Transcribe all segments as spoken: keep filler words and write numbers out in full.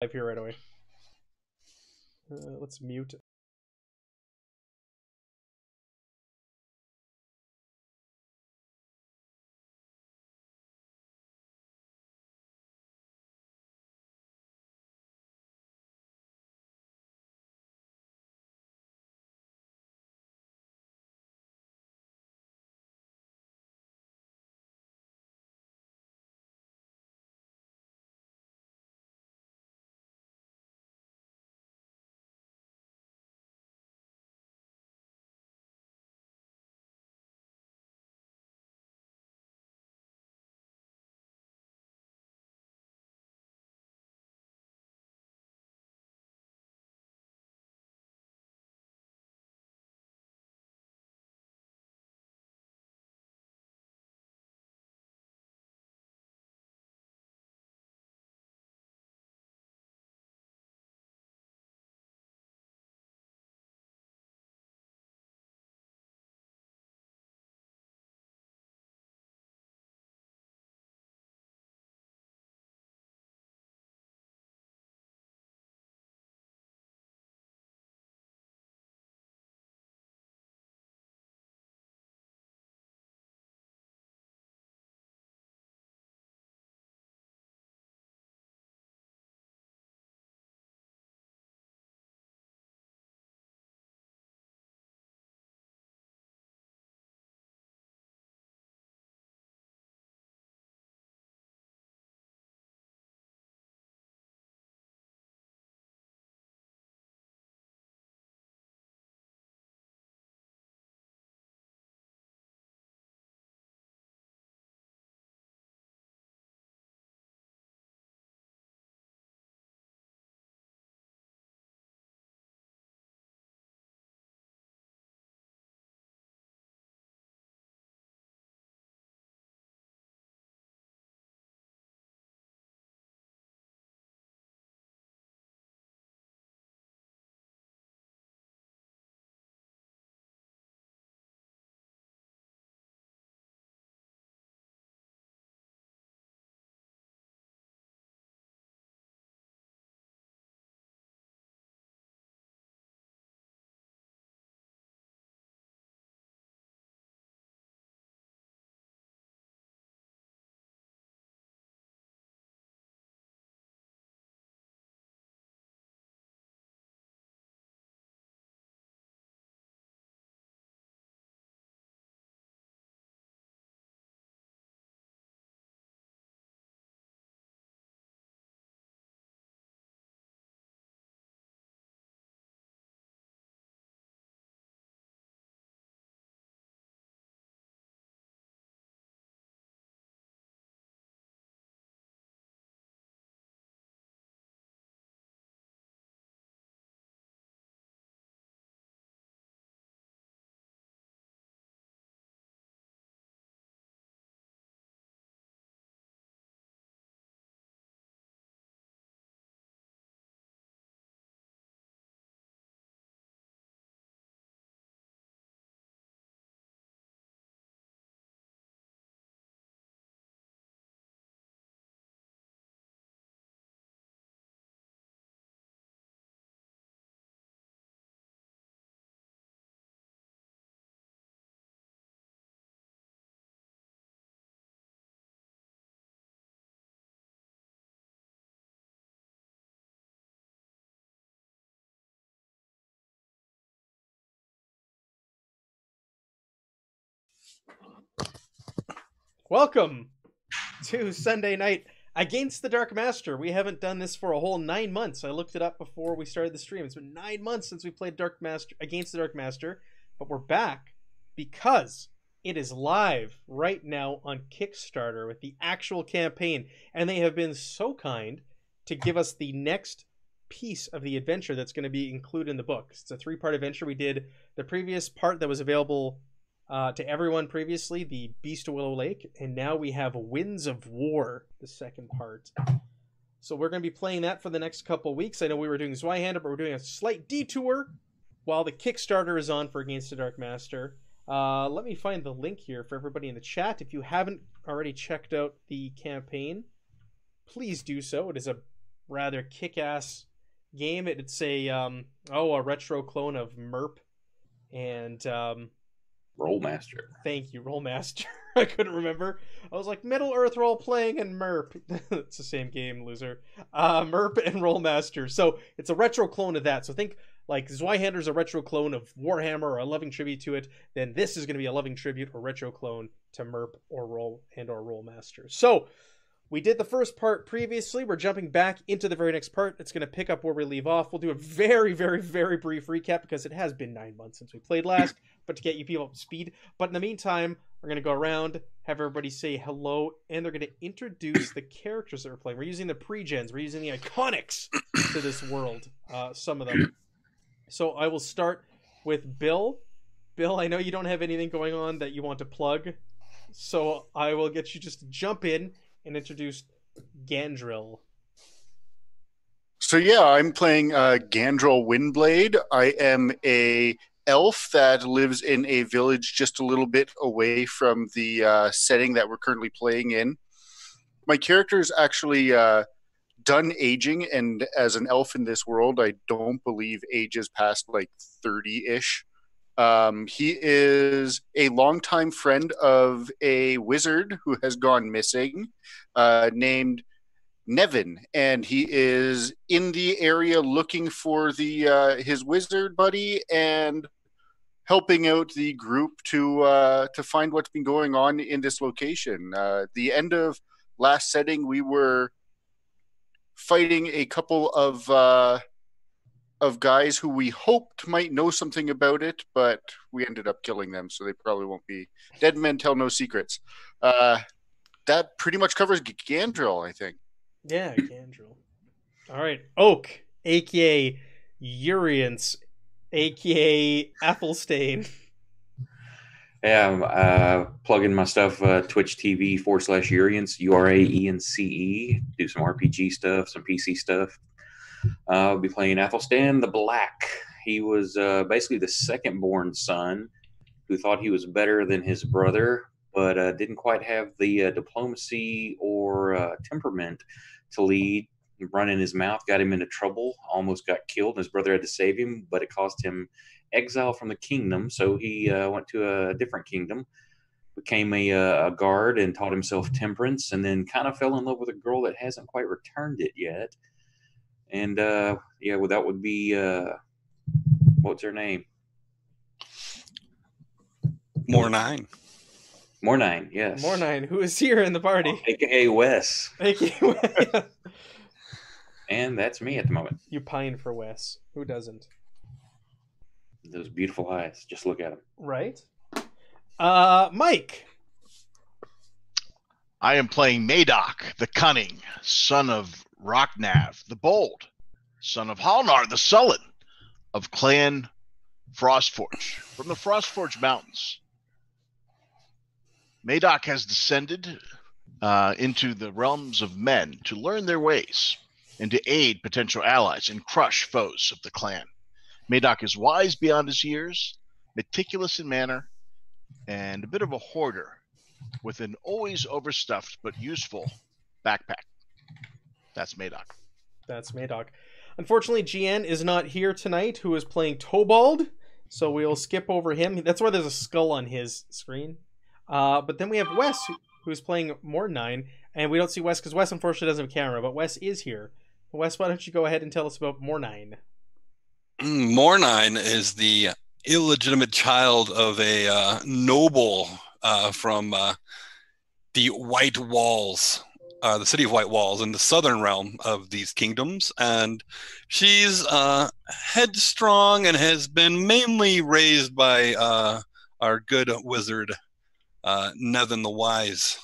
live here right away. Uh, let's mute. Welcome to Sunday night Against the Dark Master. We haven't done this for a whole nine months. I looked it up before we started the stream. It's been nine months since we played Dark Master Against the Dark Master, but we're back because it is live right now on Kickstarter with the actual campaign, and they have been so kind to give us the next piece of the adventure that's going to be included in the book. It's a three-part adventure. We did the previous part that was available Uh, to everyone previously, the Beast of Willow Lake, and now we have Winds of War, the second part. So we're going to be playing that for the next couple weeks. I know we were doing Zweihander, but we're doing a slight detour while the Kickstarter is on for Against the Dark Master. Uh, let me find the link here for everybody in the chat. If you haven't already checked out the campaign, please do so. It is a rather kick-ass game. It's a um oh a retro clone of Merp and um Rolemaster. Thank you, Rolemaster. I couldn't remember. I was like, Middle Earth role playing and Merp. It's the same game, loser. Uh, Merp and Rolemaster. So it's a retro clone of that. So think like Zweihander is a retro clone of Warhammer or a loving tribute to it. Then this is going to be a loving tribute or retro clone to Merp or Roll and or Rolemaster. So we did the first part previously. We're jumping back into the very next part. It's going to pick up where we leave off. We'll do a very, very, very brief recap because it has been nine months since we played last, but to get you people up to speed. But in the meantime, we're going to go around, have everybody say hello, and they're going to introduce the characters that we're playing. We're using the pre-gens. We're using the iconics to this world, uh, some of them. So I will start with Bill. Bill, I know you don't have anything going on that you want to plug, so I will get you just to jump in and introduced Gandril. So yeah, I'm playing uh, Gandril Windblade. I am a elf that lives in a village just a little bit away from the uh, setting that we're currently playing in. My character is actually uh, done aging, and as an elf in this world, I don't believe ages past like thirty-ish. Um, he is a longtime friend of a wizard who has gone missing, uh, named Nevin, and he is in the area looking for the uh, his wizard buddy and helping out the group to uh, to find what's been going on in this location. Uh, the end of last setting, we were fighting a couple of. Uh, of guys who we hoped might know something about it, but we ended up killing them, so they probably won't be. Dead men tell no secrets. Uh, that pretty much covers Gandril, I think. Yeah, Gandril. All right. Oak, a k a. Uraence, a k a. Applestain. Yeah, I'm uh, plugging my stuff, uh, Twitch T V forward slash Uraence, U R A E N C E. Do some R P G stuff, some P C stuff. Uh, I'll be playing Athelstan the Black. He was uh, basically the second-born son who thought he was better than his brother, but uh, didn't quite have the uh, diplomacy or uh, temperament to lead. Running his mouth got him into trouble, almost got killed, and his brother had to save him, but it cost him exile from the kingdom, so he uh, went to a different kingdom, became a, uh, a guard and taught himself temperance, and then kind of fell in love with a girl that hasn't quite returned it yet. And, uh, yeah, well, that would be, uh, what's her name? Mornine. Mornine, yes. Mornine, who is here in the party. A K A Wes. A K A Wes. And that's me at the moment. You pine for Wes. Who doesn't? Those beautiful eyes. Just look at him. Right. Uh, Mike. I am playing Madoc, the Cunning, son of Rocknav the Bold, son of Halnar the Sullen, of Clan Frostforge, from the Frostforge Mountains. Madoc has descended uh, into the realms of men to learn their ways and to aid potential allies and crush foes of the clan. Madoc is wise beyond his years, meticulous in manner, and a bit of a hoarder with an always overstuffed but useful backpack. That's Madoc. That's Madoc. Unfortunately, G N is not here tonight, who is playing Tobald, so we'll skip over him. That's why there's a skull on his screen. Uh, but then we have Wes, who's playing Mornine, and we don't see Wes because Wes, unfortunately, doesn't have a camera, but Wes is here. Wes, why don't you go ahead and tell us about Mornine? Mornine is the illegitimate child of a uh, noble uh, from uh, the White Walls. Uh, the city of White Walls in the southern realm of these kingdoms, and she's uh, headstrong and has been mainly raised by uh, our good wizard uh, Nevin the Wise.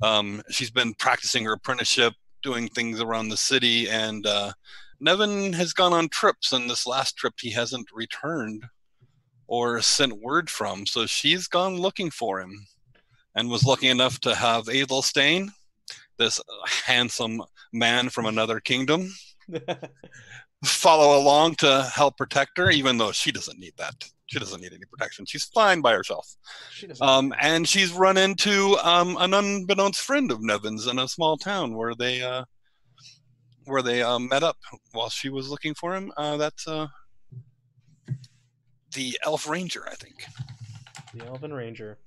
Um, she's been practicing her apprenticeship, doing things around the city, and uh, Nevin has gone on trips, and this last trip he hasn't returned or sent word from, so she's gone looking for him and was lucky enough to have Edelstein, this handsome man from another kingdom, follow along to help protect her, even though she doesn't need that. She doesn't need any protection. She's fine by herself. She um, and she's run into um, an unbeknownst friend of Nevin's in a small town where they uh, where they uh, met up while she was looking for him. Uh, that's uh, the Elf Ranger, I think. The Elven Ranger.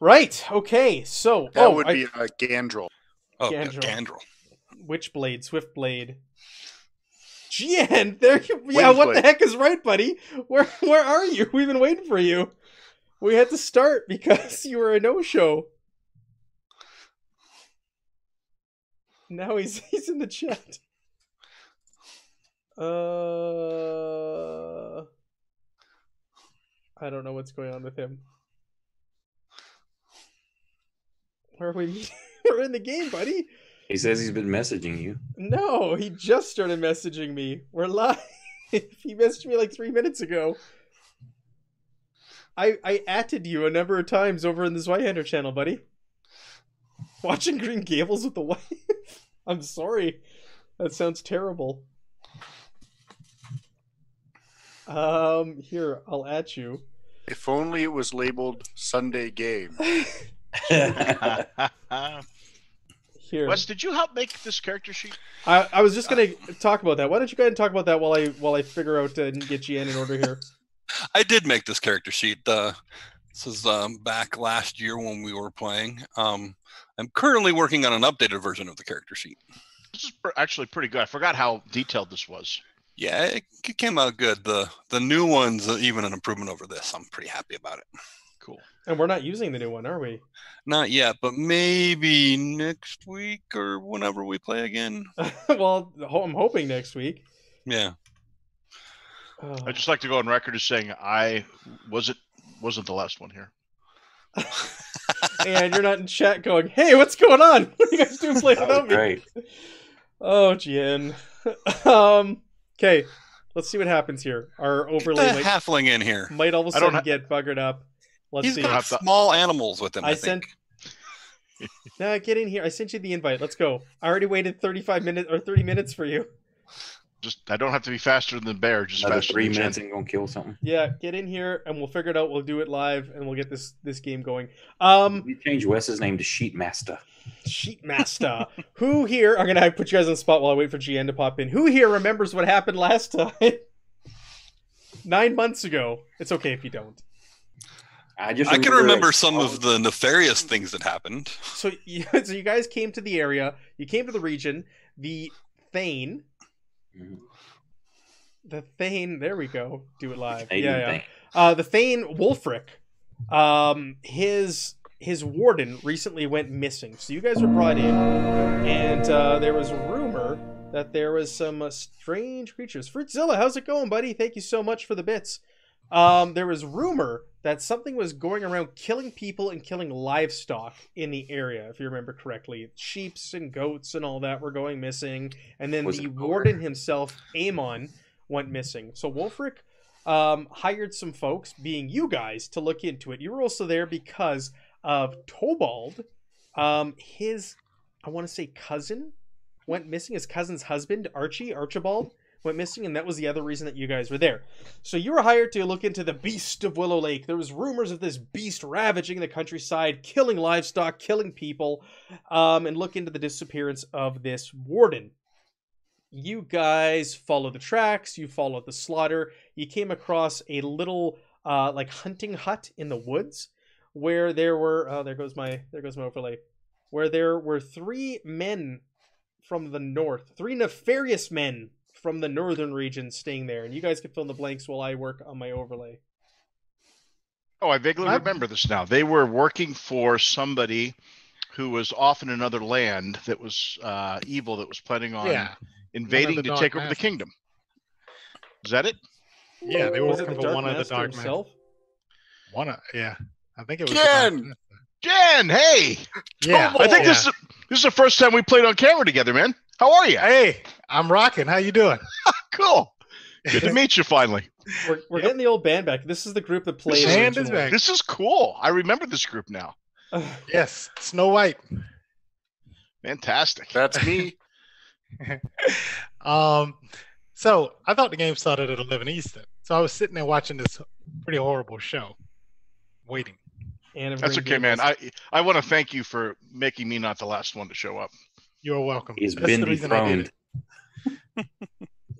Right. Okay. So that oh, would I... be a Gandril. Oh, Gandril. Gandril. Witchblade, Swiftblade. Gian, there you. Yeah, Windblade. What the heck is right, buddy? Where where are you? We've been waiting for you. We had to start because you were a no-show. Now he's he's in the chat. Uh, I don't know what's going on with him. Where are we? We're in the game, buddy. He says he's been messaging you. No, he just started messaging me. We're live. He messaged me like three minutes ago. I I atted you a number of times over in the Zweihander channel, buddy. Watching Green Gables with the wife? I'm sorry. That sounds terrible. Um, here, I'll at you. If only it was labeled Sunday Game. Here. Wes, did you help make this character sheet? I, I was just gonna uh, talk about that. Why don't you go ahead and talk about that while I while I figure out uh, and get you in in order here. I did make this character sheet. Uh, this is um, back last year when we were playing. Um, I'm currently working on an updated version of the character sheet. This is pr actually pretty good. I forgot how detailed this was. Yeah, it, it came out good. The the new one's even an improvement over this. I'm pretty happy about it. Cool. And we're not using the new one, are we? Not yet, but maybe next week or whenever we play again. Well, I'm hoping next week. Yeah. Oh. I'd just like to go on record as saying I wasn't wasn't the last one here. And you're not in chat going, "Hey, what's going on? What are you guys doing playing without me?" Oh, Gian. um. Okay, let's see what happens here. Our overlay get the halfling in here might all of a sudden get buggered up. Let's He's see. got small animals with him. I, I think. sent. Nah, get in here. I sent you the invite. Let's go. I already waited thirty-five minutes or thirty minutes for you. Just, I don't have to be faster than the bear. Just faster. Three minutes and gonna kill something. Yeah, get in here and we'll figure it out. We'll do it live and we'll get this this game going. Um, we changed Wes's name to Sheetmaster. Sheetmaster. Who here? I'm gonna have to put you guys on the spot while I wait for G N to pop in. Who here remembers what happened last time? Nine months ago. It's okay if you don't. I, just I can remember like, some oh. of the nefarious things that happened. So, yeah, so you guys came to the area. You came to the region. The Thane. Mm. The Thane. There we go. Do it live. Yeah, yeah. Uh, the Thane, Wolfric. Um, his his warden recently went missing. So you guys were brought in, and uh, there was a rumor that there was some uh, strange creatures. Fruitzilla, how's it going, buddy? Thank you so much for the bits. Um, there was rumor that something was going around killing people and killing livestock in the area, if you remember correctly. Sheeps and goats and all that were going missing. And then was the warden himself, Aemon, went missing. So Wolfric um, hired some folks, being you guys, to look into it. You were also there because of Tobald. Um, his, I want to say cousin, went missing. His cousin's husband, Archie, Archibald, went missing, and that was the other reason that you guys were there. So you were hired to look into the Beast of Willow Lake. There was rumors of this beast ravaging the countryside, killing livestock, killing people, um, and look into the disappearance of this warden. You guys followed the tracks. You followed the slaughter. You came across a little uh, like hunting hut in the woods where there were. Oh, there goes my there goes my overlay. Where there were three men from the north, three nefarious men from the northern region staying there, and you guys can fill in the blanks while I work on my overlay. Oh, I vaguely I'm... remember this now. They were working for somebody who was off in another land that was uh, evil, that was planning on yeah. invading to take master. over the kingdom. Is that it? Yeah, they were was working the for one of the dark himself? One of, yeah. I think it was Jen! Jen, hey! Yeah. Trouble. I think yeah. this, is, this is the first time we played on camera together, man. How are you? Hey, I'm rocking. How you doing? Cool. Good to meet you finally. We're, we're yep. getting the old band back. This is the group that plays. Band is back. This is cool. I remember this group now. Uh, yes, Snow White. Fantastic. That's me. um, so I thought the game started at eleven Eastern. So I was sitting there watching this pretty horrible show, waiting. And that's okay, man. I I want to thank you for making me not the last one to show up. You're welcome. He's That's been dethroned.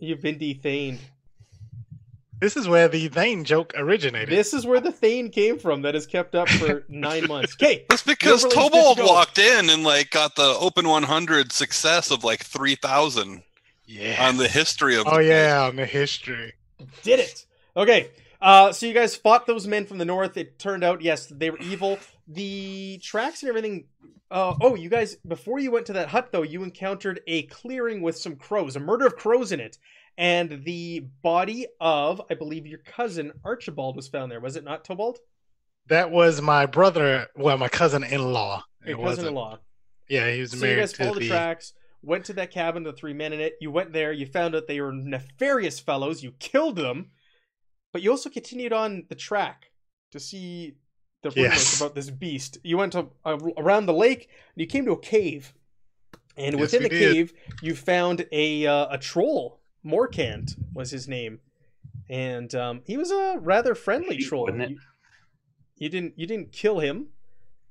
You've been de-thaned. This is where the Thane joke originated. This is where the Thane came from that is kept up for nine months. Okay, that's because Tobald walked in and like got the Open one hundred success of like three thousand. Yeah. On the history of. Oh yeah, on the history. Did it. Okay. Uh, so you guys fought those men from the north. It turned out, yes, they were evil. The tracks and everything. Uh, oh, you guys, before you went to that hut, though, you encountered a clearing with some crows, a murder of crows in it. And the body of, I believe, your cousin Archibald was found there. Was it not, Tobald? That was my brother, well, my cousin-in-law. Your cousin-in-law. Yeah, he was so married to the... So you guys followed the tracks, went to that cabin, the three men in it. You went there, you found out they were nefarious fellows. You killed them. But you also continued on the track to see the rumors yes. about this beast. You went to, uh, around the lake, and you came to a cave. And yes, within the did. cave, you found a uh, a troll. Morcant was his name, and um, he was a rather friendly he, troll. You, you didn't you didn't kill him.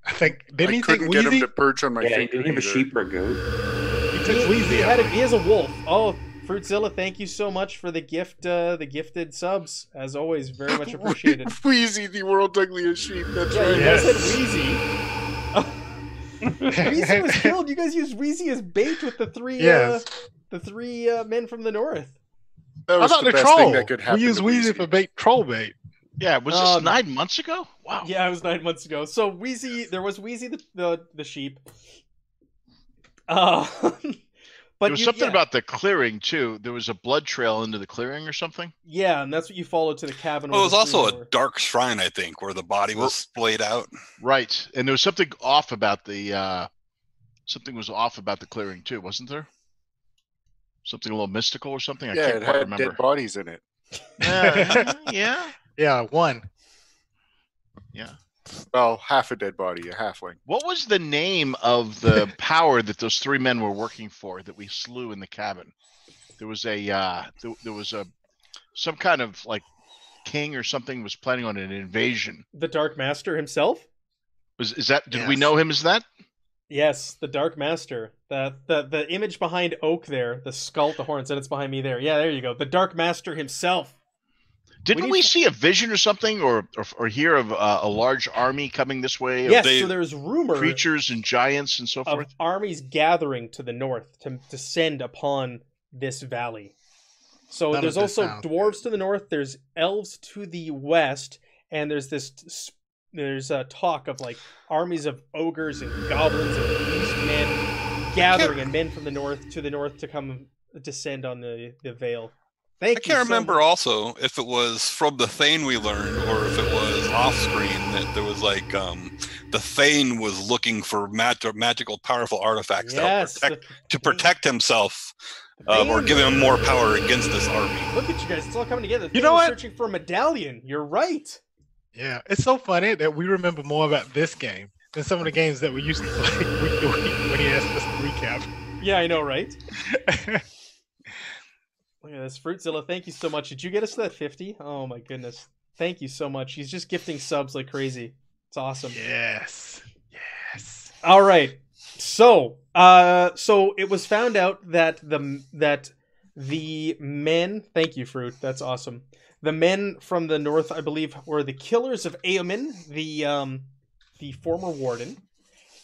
I think didn't I he couldn't get Wheezy? him to perch on my yeah, finger. He didn't have a sheep or a goat. He, he, took Wheezy he, had a, he is a wolf. Oh, Fruitzilla, thank you so much for the gift, uh, the gifted subs, as always, very much appreciated. Wheezy, the world's ugliest sheep. That's yeah, right. You guys yes. said Wheezy. Wheezy was killed. You guys used Wheezy as bait with the three. Yes. Uh, The three uh, men from the north. That was How about the, the best troll? thing that could happen. We used Wheezy for bait, troll bait. Yeah, was this um, nine months ago? Wow. Yeah, it was nine months ago. So Wheezy, there was Wheezy the the, the sheep. Uh, but there was you, something yeah. about the clearing too. There was a blood trail into the clearing or something. Yeah, and that's what you followed to the cabin. Well, it was also a were. dark shrine, I think, where the body was splayed out. Right, and there was something off about the uh, something was off about the clearing too, wasn't there? Something a little mystical or something? I yeah, can't it quite had remember. Dead bodies in it. Uh, yeah. Yeah, one. Yeah. Well, half a dead body, a halfling. What was the name of the power that those three men were working for that we slew in the cabin? There was a, uh, th there was a, some kind of like king or something was planning on an invasion. The Dark Master himself? Was is that? Did yes. we know him as that? Yes, the Dark Master. The, the the image behind Oak there, the skull, the horns, and it's behind me there. Yeah, there you go. The Dark Master himself. Didn't we, we see a vision or something, or or, or hear of uh, a large army coming this way? Yes, they, so there's rumor creatures and giants and so of forth. Armies gathering to the north to descend upon this valley. So None there's also sound. dwarves to the north. There's elves to the west, and there's this. There's a talk of like armies of ogres and goblins and beast men gathering, and men from the north to the north to come descend on the the vale. Thank I you. I can't so remember much. also if it was from the Thane we learned, or if it was off screen that there was like um, the Thane was looking for mag magical, powerful artifacts yes, to protect, to protect himself. Um, or give him more power against this army. Look at you guys! It's all coming together. The you know what? Searching for a medallion. You're right. Yeah, it's so funny that we remember more about this game than some of the games that we used to play week to week when he asked us to recap. Yeah, I know, right? Look at this. Fruitzilla, thank you so much. Did you get us to that fifty? Oh, my goodness. Thank you so much. He's just gifting subs like crazy. It's awesome. Yes. Yes. All right. So, uh, so it was found out that the, that the men... Thank you, Fruit. That's awesome. The men from the north, I believe, were the killers of Aemon, the um, the former warden,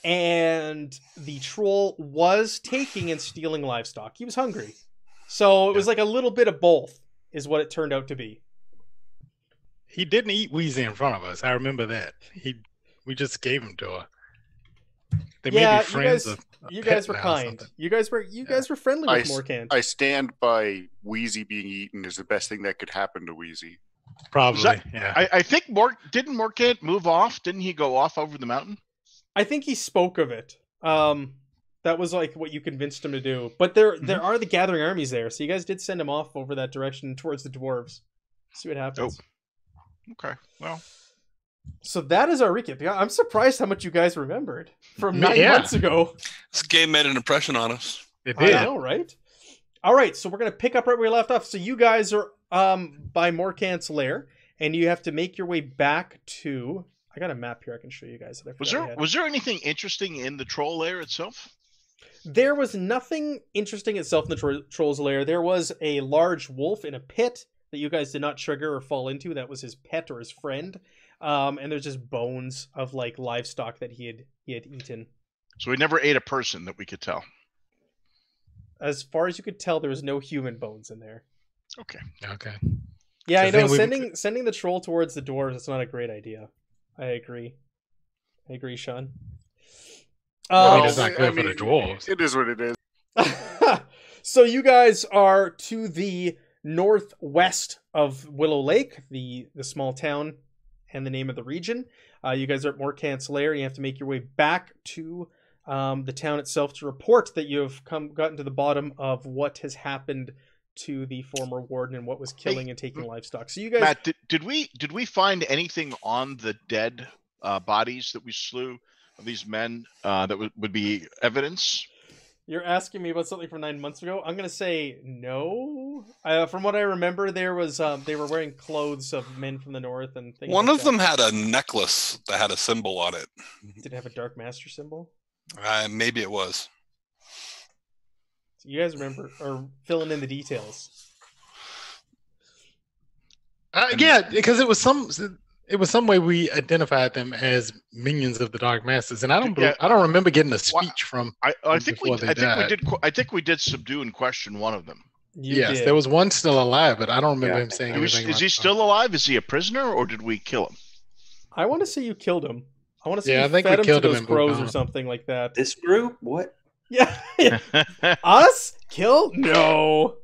and the troll was taking and stealing livestock. He was hungry, so it was like a little bit of both, is what it turned out to be. He didn't eat Wheezy in front of us. I remember that. He, we just gave him to her. They yeah, may be friends. You guys, of you guys were kind. You guys were you yeah. guys were friendly with I, Morcant. I stand by Wheezy being eaten is the best thing that could happen to Wheezy. Probably. That, yeah. I, I think Mor didn't Morcant move off? Didn't he go off over the mountain? I think he spoke of it. Um, that was like what you convinced him to do. But there mm-hmm. there are the gathering armies there, so you guys did send him off over that direction towards the dwarves. See what happens. Oh. Okay. Well. So that is our recap. I'm surprised how much you guys remembered from nine yeah. months ago. This game made an impression on us. It did. I know, right? All right, so we're going to pick up right where we left off. So you guys are um, by Morcant's lair, and you have to make your way back to... I got a map here I can show you guys. That I was, there, was there anything interesting in the troll lair itself? There was nothing interesting itself in the tro Troll's Lair. There was a large wolf in a pit that you guys did not trigger or fall into. That was his pet or his friend. Um, and there's just bones of like livestock that he had he had eaten. So he never ate a person that we could tell. As far as you could tell, there was no human bones in there. Okay. Okay. Yeah, so I know. Sending we... sending the troll towards the dwarves is not a great idea. I agree. I agree, Sean. Well, um, it is not good I mean, for the dwarves. It is what it is. So you guys are to the northwest of Willow Lake, the the small town, and the name of the region. Uh, you guys are at Morcant's Lair. You have to make your way back to um, the town itself to report that you have come gotten to the bottom of what has happened to the former warden and what was killing hey, and taking livestock. So you guys, Matt, did, did we did we find anything on the dead uh, bodies that we slew? These men uh, that would be evidence? You're asking me about something from nine months ago. I'm gonna say no. Uh, from what I remember, there was um, they were wearing clothes of men from the north and things. One like of that. them had a necklace that had a symbol on it. Did it have a Dark Master symbol? Uh, maybe it was. So you guys remember or filling in the details? Uh, yeah, because it was some. It was some way we identified them as minions of the Dark Masters, and I don't, yeah. I don't remember getting a speech from. I, I think we, I think died. we did, I think we did subdue and question one of them. You yes, did. There was one still alive, but I don't remember yeah. him saying was, anything. Is about he still him. alive? Is he a prisoner, or did we kill him? I want to say you killed him. I want to say yeah, you I think fed we him killed to him those crows or something like that. This group, what? Yeah, us kill no.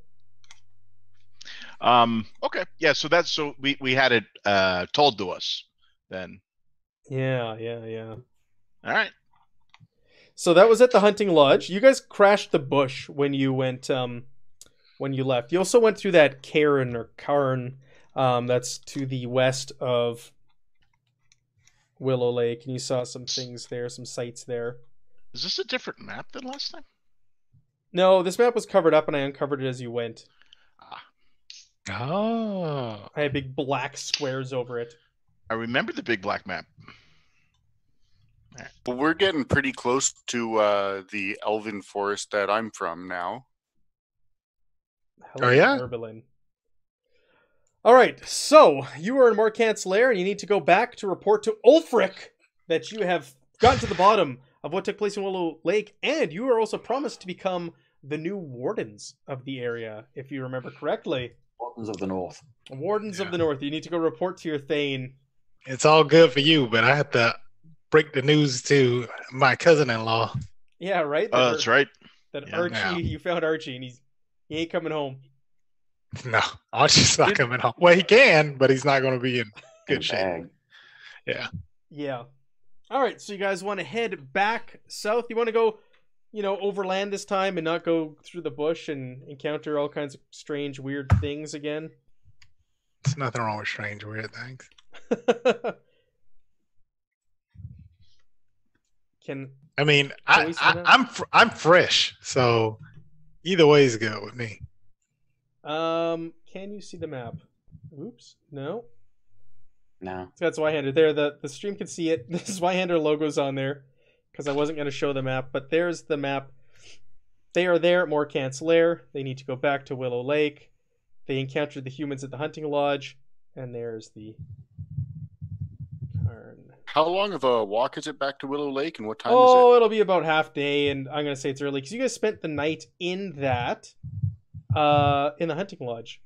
Um, okay. Yeah. So that's, so we, we had it, uh, told to us then. Yeah. Yeah. Yeah. All right. So that was at the hunting lodge. You guys crashed the bush when you went, um, when you left. You also went through that cairn or cairn, um, that's to the west of Willow Lake. And you saw some things there, some sights there. Is this a different map than last time? No, this map was covered up and I uncovered it as you went. Oh, I had big black squares over it. I remember the big black map. Well, we're getting pretty close to uh, the Elven Forest that I'm from now. Hello, oh yeah, Urberlin. All right, so you are in Morcant's Lair, and you need to go back to report to Ulfric that you have gotten to the bottom of what took place in Willow Lake, and you are also promised to become the new wardens of the area, if you remember correctly. Wardens of the North. Wardens yeah. of the North. You need to go report to your Thane. It's all good for you, but I have to break the news to my cousin-in-law. Yeah, right? That oh, that's Ar right. That yeah, Archie, no. you found Archie, and he's he ain't coming home. No, Archie's not You're... coming home. Well, he can, but he's not going to be in good shape. Yeah. Yeah. All right, so you guys want to head back south. You want to go... you know, overland this time and not go through the bush and encounter all kinds of strange, weird things again. There's nothing wrong with strange, weird things. Can I mean, I, I, I'm fr I'm fresh, so either way is good with me. Um, can you see the map? Oops, no. No. So that's Zweihander. There, the the stream can see it. The Zweihander logo's on there. Because I wasn't going to show the map, but there's the map. They are there at Morcant's Lair. They need to go back to Willow Lake. They encountered the humans at the hunting lodge, and there's the cairn. How long of a walk is it back to Willow Lake, and what time oh, is it? Oh, it'll be about half day, and I'm going to say it's early because you guys spent the night in that, uh, in the hunting lodge.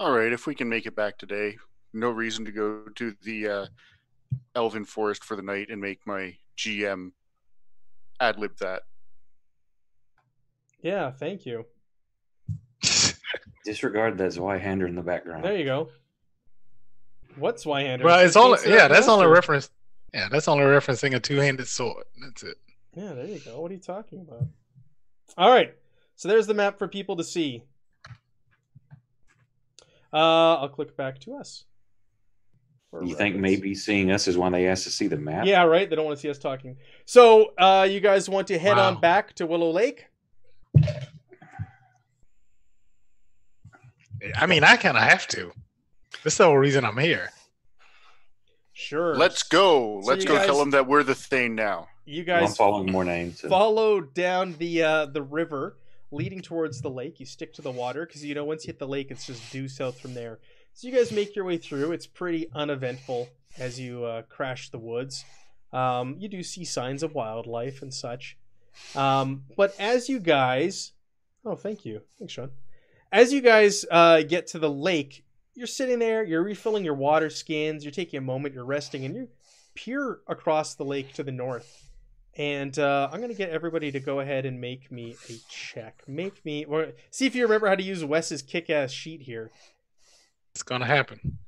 All right, if we can make it back today, no reason to go to the. Uh, Elven Forest for the night and make my G M ad-lib that. Yeah, thank you. Disregard that Zweihander in the background. There you go. What Zweihander? Well, it's all yeah, that's only reference. Yeah, that's only referencing a two-handed sword. That's it. Yeah, there you go. What are you talking about? All right. So there's the map for people to see. Uh, I'll click back to us. You reference. Think maybe seeing us is why they asked to see the map? Yeah, right. They don't want to see us talking. So, uh, you guys want to head wow. on back to Willow Lake? I mean, I kind of have to. That's the whole reason I'm here. Sure. Let's go. So Let's go guys... tell them that we're the Thane now. you guys well, I'm following Mornine, so. Follow down the uh, the river leading towards the lake. You stick to the water because, you know, once you hit the lake, it's just due south from there. So you guys make your way through. It's pretty uneventful as you uh, crash the woods. Um, you do see signs of wildlife and such. Um, but as you guys... Oh, thank you. Thanks, Sean. As you guys uh, get to the lake, you're sitting there, you're refilling your water skins, you're taking a moment, you're resting, and you peer across the lake to the north. And uh, I'm going to get everybody to go ahead and make me a check. Make me... or see if you remember how to use Wes's kick-ass sheet here. It's going to happen.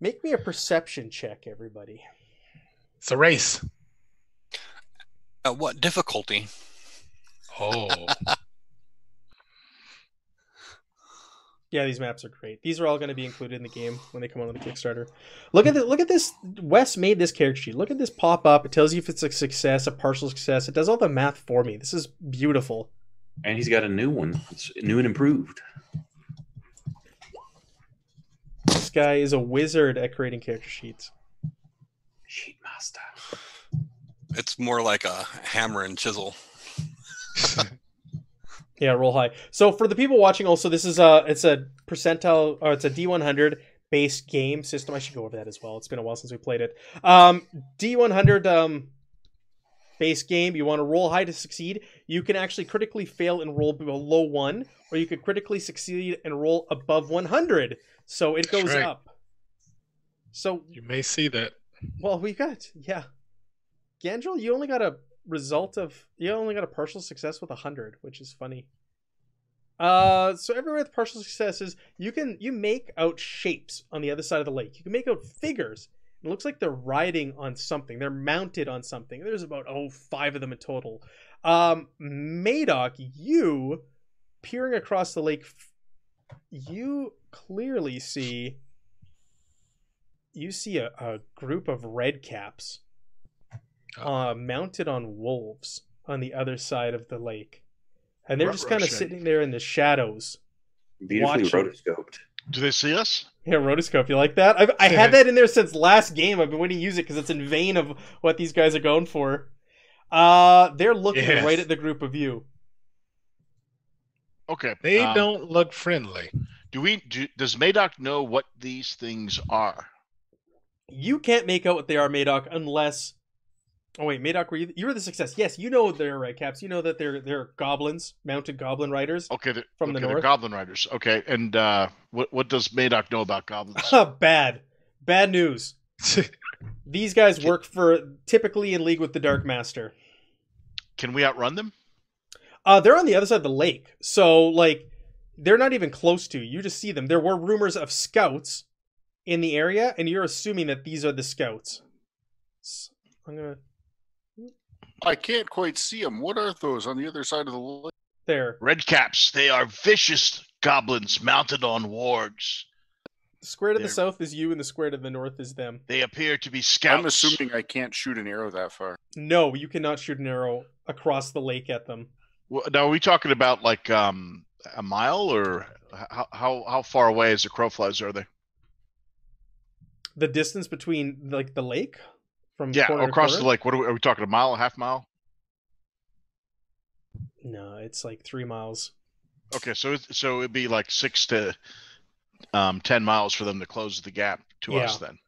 Make me a perception check, everybody. It's a race. At what difficulty? Oh. Yeah, these maps are great. These are all going to be included in the game when they come out on the Kickstarter. Look at this. Look at this. Wes made this character sheet. Look at this pop up. It tells you if it's a success, a partial success. It does all the math for me. This is beautiful. And he's got a new one. It's new and improved. This guy is a wizard at creating character sheets. Sheet master. It's more like a hammer and chisel. Yeah, roll high. So for the people watching, also, this is a it's a percentile or it's a D one hundred based game system. I should go over that as well. It's been a while since we played it. Um, D one hundred um, base game. You want to roll high to succeed. You can actually critically fail and roll below one, or you could critically succeed and roll above one hundred. So it goes right. up. So you may see that. Well, we got yeah, Gandril. You only got a. result of you only got a partial success with one hundred, which is funny. Uh so everywhere with partial successes, you can you make out shapes on the other side of the lake. You can make out figures. It looks like they're riding on something, they're mounted on something. There's about oh five of them in total. um Madoc, you peering across the lake, you clearly see you see a, a group of Redcaps Uh, mounted on wolves on the other side of the lake, and they're just kind of sitting there in the shadows. Beautifully rotoscoped. Do they see us? Yeah, rotoscope. You like that? I've, I had that in there since last game. I've been waiting to use it because it's in vain of what these guys are going for. Uh, they're looking yes. right at the group of you. Okay, they um, don't look friendly. Do we? Do, does Madoc know what these things are? You can't make out what they are, Madoc, unless. Oh wait, Madoc, were you, you were the success. Yes, you know they're Redcaps. You know that they're they're goblins, mounted goblin riders. Okay, from okay, the north. They're goblin riders. Okay, and uh, what what does Madoc know about goblins? bad, bad news. These guys work for typically in league with the Dark Master. Can we outrun them? Uh, they're on the other side of the lake, so like they're not even close to you. You just see them. There were rumors of scouts in the area, and you're assuming that these are the scouts. So I'm gonna. I can't quite see them. What are those on the other side of the lake? There. Redcaps. They are vicious goblins mounted on wargs. The square to They're... the south is you, and the square to the north is them. They appear to be scouts. I'm assuming I can't shoot an arrow that far. No, you cannot shoot an arrow across the lake at them. Well, now, are we talking about like um, a mile, or how, how how far away as the crow flies are they? The distance between like the lake. From yeah, across the lake. What are we, are we talking? A mile, a half mile? No, it's like three miles. Okay, so it's, so it'd be like six to um, ten miles for them to close the gap to yeah. us. Then,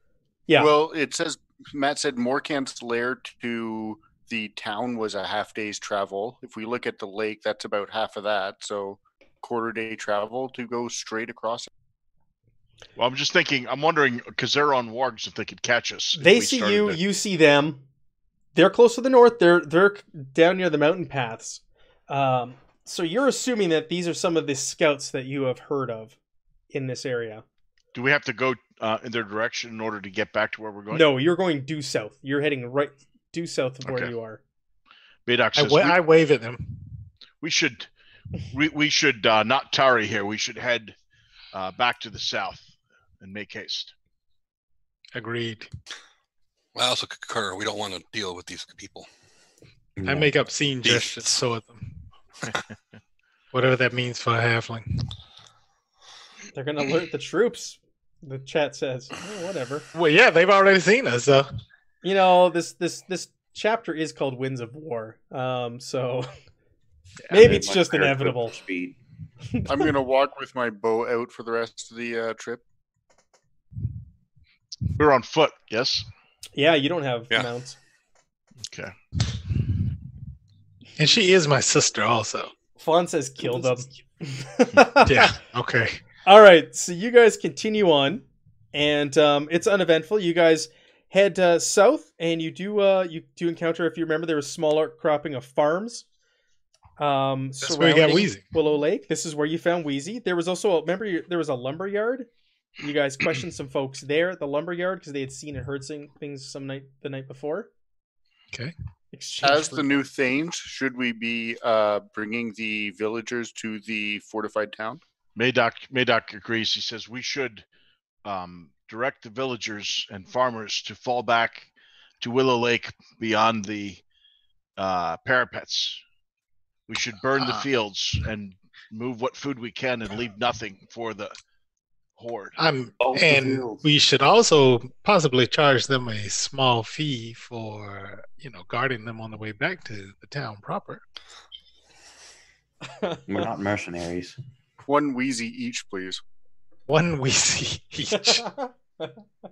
yeah. Well, it says Matt said Morcant's lair to the town was a half day's travel. If we look at the lake, that's about half of that. So quarter day travel to go straight across it. Well, I'm just thinking, I'm wondering, because they're on wargs, if they could catch us. They see you, to... you see them. They're close to the north. They're they're down near the mountain paths. Um, so you're assuming that these are some of the scouts that you have heard of in this area. Do we have to go uh, in their direction in order to get back to where we're going? No, you're going due south. You're heading right due south of okay. where you are. Madoc says, I, wa I wave at them. We should, we, we should uh, not tarry here. We should head uh, back to the south. And make haste. Agreed. I also concur. We don't want to deal with these people. No. I make obscene gestures, so at them. Whatever that means for a halfling. They're going to alert the troops, the chat says. Oh, whatever. Well, yeah, they've already seen us. So. You know, this this this chapter is called Winds of War. Um, so yeah, maybe it's just inevitable. Speed. I'm going to walk with my bow out for the rest of the uh, trip. We're on foot, yes? Yeah, you don't have yeah. mounts. Okay. And she is my sister also. Fawn says kill them. Yeah, okay. All right, so you guys continue on, and um, it's uneventful. You guys head uh, south, and you do uh, you do encounter, if you remember, there was smaller cropping of farms. Um, That's where you got Wheezy. Willow Lake. This is where you found Wheezy. There was also, remember, there was a lumber yard. You guys questioned some folks there at the lumber yard because they had seen and heard things some night the night before. Okay. Exchange As the new Thanes, should we be uh, bringing the villagers to the fortified town? Madoc, Madoc agrees. He says we should um, direct the villagers and farmers to fall back to Willow Lake beyond the uh, parapets. We should burn uh-huh. the fields and move what food we can and leave nothing for the horde. Um, and we should also possibly charge them a small fee for, you know, guarding them on the way back to the town proper. We're not mercenaries. One Wheezy each, please. One Wheezy each.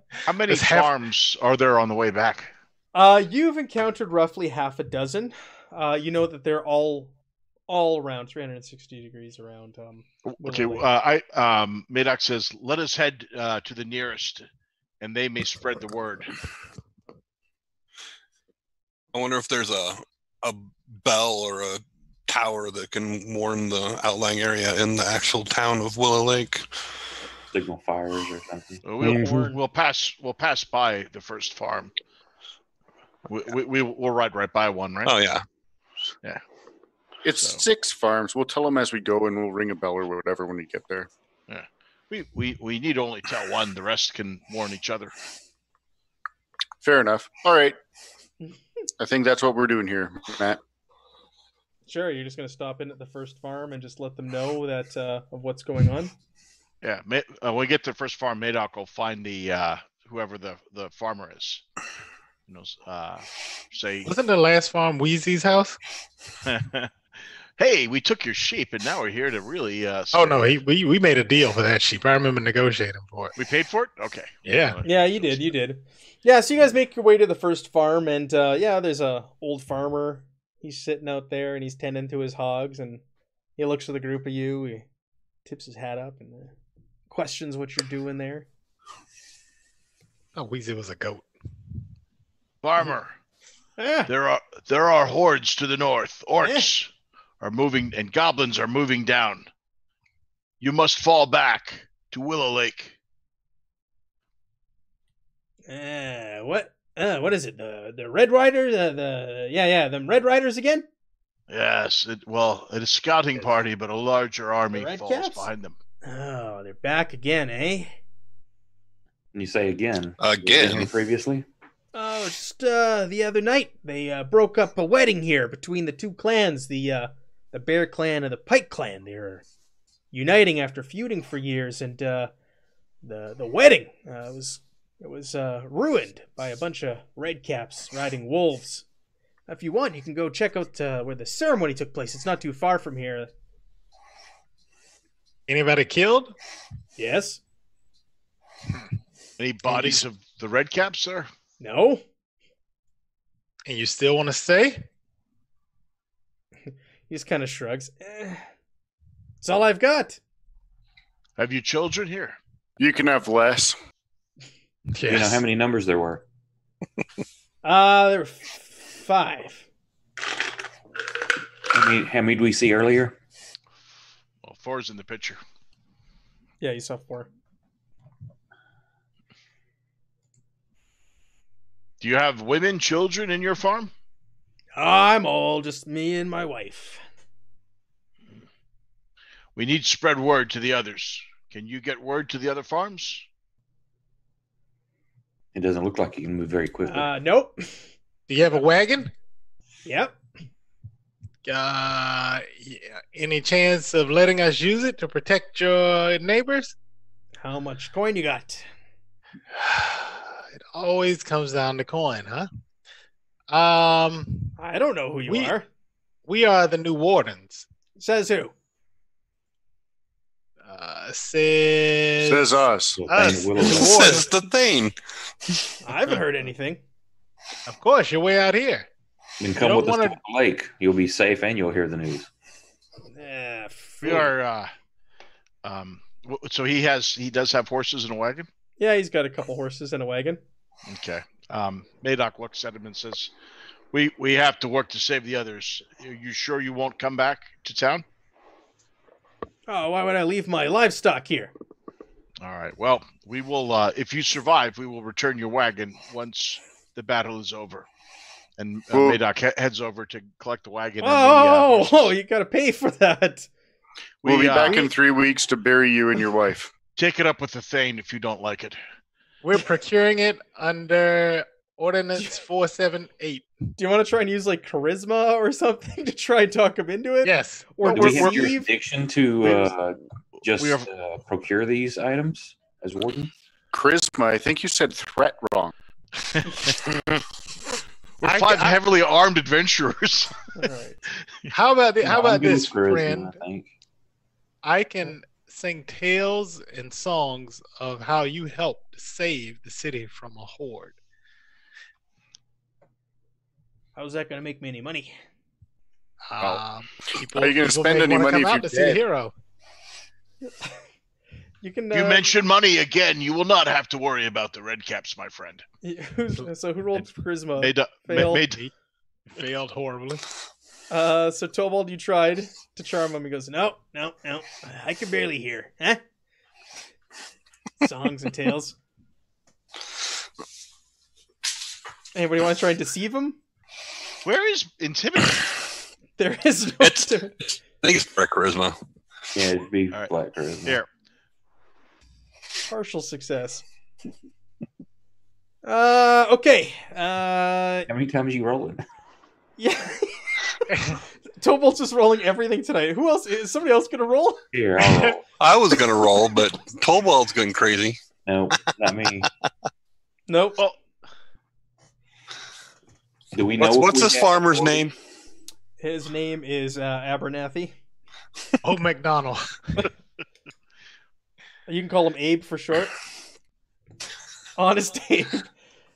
How many farms are there on the way back? Uh, you've encountered roughly half a dozen. Uh, you know that they're all all around three hundred sixty degrees around. Um, okay, uh, I um, Madoc says, let us head uh, to the nearest, and they may spread the word. I wonder if there's a a bell or a tower that can warn the outlying area in the actual town of Willow Lake. Signal fires or something. We'll, mm-hmm. we'll pass. We'll pass by the first farm. We, yeah. we, we we'll ride right by one, right? Oh yeah, yeah. It's so. six farms. We'll tell them as we go, and we'll ring a bell or whatever when we get there. Yeah, we we we need only tell one. The rest can warn each other. Fair enough. All right. I think that's what we're doing here, Matt. Sure, you're just going to stop in at the first farm and just let them know that uh, of what's going on. Yeah, May, uh, when we get to the first farm, Madoc will find the uh, whoever the the farmer is. You know, uh, say wasn't the last farm Wheezy's house? Hey, we took your sheep, and now we're here to really. Uh, oh no, he, we we made a deal for that sheep. I remember negotiating for it. We paid for it. Okay. Yeah. Yeah, you did. You did. Yeah. So you guys make your way to the first farm, and uh, yeah, there's a old farmer. He's sitting out there and he's tending to his hogs, and he looks to the group of you. He tips his hat up and uh, questions what you're doing there. Oh, Wheezy was a goat. Farmer, yeah. there are there are hordes to the north. Orcs yeah. are moving, and goblins are moving down. You must fall back to Willow Lake. Uh, what? Uh, what is it? The the Red Riders? Uh, the yeah yeah them Red Riders again? Yes. It, well, it is a scouting party, but a larger army falls caps? behind them. Oh, they're back again, eh? And you say again? Again? Previously? Oh, just uh, the other night they uh, broke up a wedding here between the two clans, the uh, the Bear Clan and the Pike Clan. They were uniting after feuding for years, and uh, the the wedding uh, was. It was uh, ruined by a bunch of redcaps riding wolves. Now, if you want, you can go check out uh, where the ceremony took place. It's not too far from here. Anybody killed? Yes. Any bodies you... of the redcaps, sir? No. And you still want to stay? He just kind of shrugs. Eh, it's all I've got. Have you children here? You can have less. Yes. You know how many numbers there were? uh, there were five. How many, how many did we see earlier? Well, four's in the picture. Yeah, you saw four. Do you have women, children in your farm? I'm all just me and my wife. We need to spread word to the others. Can you get word to the other farms? It doesn't look like you can move very quickly. Uh, nope. Do you have a wagon? Yep. Uh, yeah. Any chance of letting us use it to protect your neighbors? How much coin you got? It always comes down to coin, huh? Um, I don't know who you we, are. We are the new wardens. Says who? Uh, says says us. us. Says the Thane. I haven't heard anything. Of course, you're way out here. You can come you with us wanna... to the lake. You'll be safe, and you'll hear the news. Yeah, we are. Uh, um. So he has. He does have horses and a wagon. Yeah, he's got a couple horses and a wagon. Okay. Um, Madoc looks at him and says, "We we have to work to save the others. Are you sure you won't come back to town?" Oh, why would I leave my livestock here? All right. Well, we will. Uh, if you survive, we will return your wagon once the battle is over. And uh, Madoc he heads over to collect the wagon. Oh, and the, uh, oh you got to pay for that. We, we'll be uh, back in three weeks to bury you and your wife. Take it up with the Thane if you don't like it. We're procuring it under Ordinance four seven eight. Do you want to try and use like charisma or something to try and talk him into it? Yes. Or do we have jurisdiction to uh, just are... uh, procure these items as warden? Charisma, I think you said threat wrong. We're I, five I... heavily armed adventurers. All right. How about the, no, how about this, friend? I, think. I can sing tales and songs of how you helped save the city from a horde. How's that going to make me any money? Uh, people, Are you going to spend any money if you're dead? Hero. you can. Uh, you mention money again. You will not have to worry about the Redcaps, my friend. So who rolled charisma? Made, failed. Made, made, failed horribly. Uh, so Tobald, you tried to charm him. He goes, no, no, no. I can barely hear. Huh? Songs and tales. Anybody want to try and deceive him? Where is intimidate? There is no. It's, I think it's black charisma. Yeah, it'd be right. black charisma. Here. Partial success. Uh, okay. Uh, How many times are you rolling? Yeah. Tobolt's just rolling everything tonight. Who else? Is somebody else going to roll? Here, I'll roll. I was going to roll, but Tobolt's going crazy. No, not me. Nope. Well, do we know what's, what's we this farmer's order? name? His name is uh, Abernathy. Oh, McDonald. You can call him Abe for short. Honest Abe.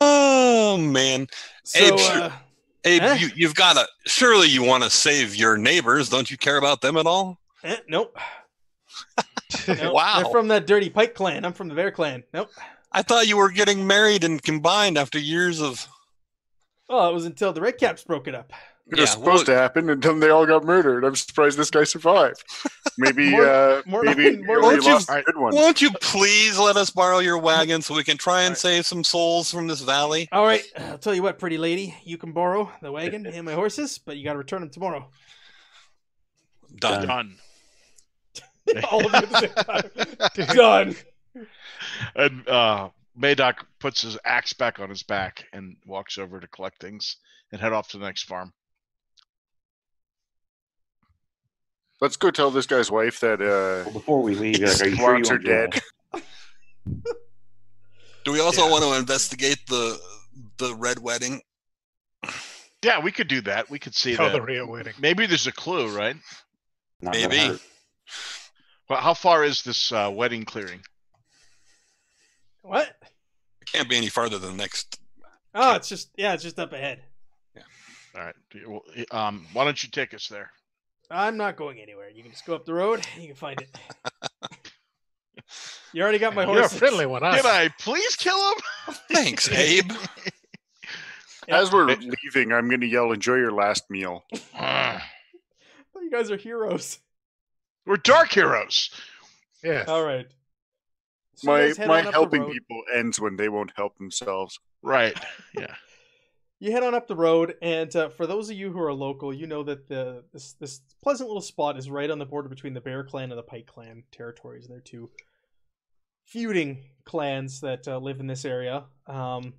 Oh man, so, Abe, uh, Abe huh? you, you've got to. Surely you want to save your neighbors. Don't you care about them at all? Eh, nope. nope. Wow. They're from that dirty Pike Clan. I'm from the Bear Clan. Nope. I thought you were getting married and combined after years of. Oh, it was until the Redcaps broke it up. It yeah, was supposed well, to happen until they all got murdered. I'm surprised this guy survived. Maybe, more, uh, more maybe more, you won't, lost you, a good one. Won't you please let us borrow your wagon so we can try and right. save some souls from this valley? All right, I'll tell you what, pretty lady, you can borrow the wagon and my horses, but you got to return them tomorrow. Done. Done. all of you at the same time. Done. And, uh, Madoc puts his axe back on his back and walks over to collect things and head off to the next farm. Let's go tell this guy's wife that uh, well, before we leave, like, are you sure you are dead? Do we also yeah. want to investigate the the red wedding? Yeah, we could do that. We could see oh, that. the real wedding. Maybe there's a clue, right? Not Maybe. Well, how far is this uh, wedding clearing? What? It can't be any farther than the next. Oh, it's just yeah, it's just up ahead. Yeah. All right. Well, um, why don't you take us there? I'm not going anywhere. You can just go up the road. You can find it. You already got my horse. You're a friendly one. Huh? Can I please kill him? Thanks, Abe. As we're leaving, I'm going to yell, "Enjoy your last meal." You guys are heroes. We're dark heroes. Yes. All right. So my my helping people ends when they won't help themselves. Right. Yeah. You head on up the road, and uh, for those of you who are local, you know that the this this pleasant little spot is right on the border between the Bear Clan and the Pike Clan territories. They're two feuding clans that uh, live in this area. Um,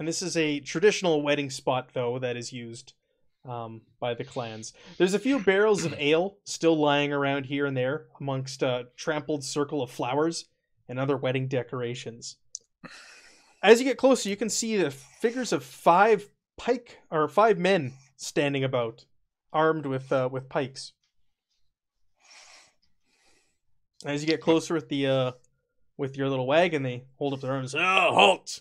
and this is a traditional wedding spot, though, that is used um, by the clans. There's a few barrels of ale still lying around here and there amongst a trampled circle of flowers and other wedding decorations. As you get closer, you can see the figures of five pike or five men standing about, armed with uh, with pikes. As you get closer with the uh, with your little wagon, they hold up their arms and say, "Oh, halt!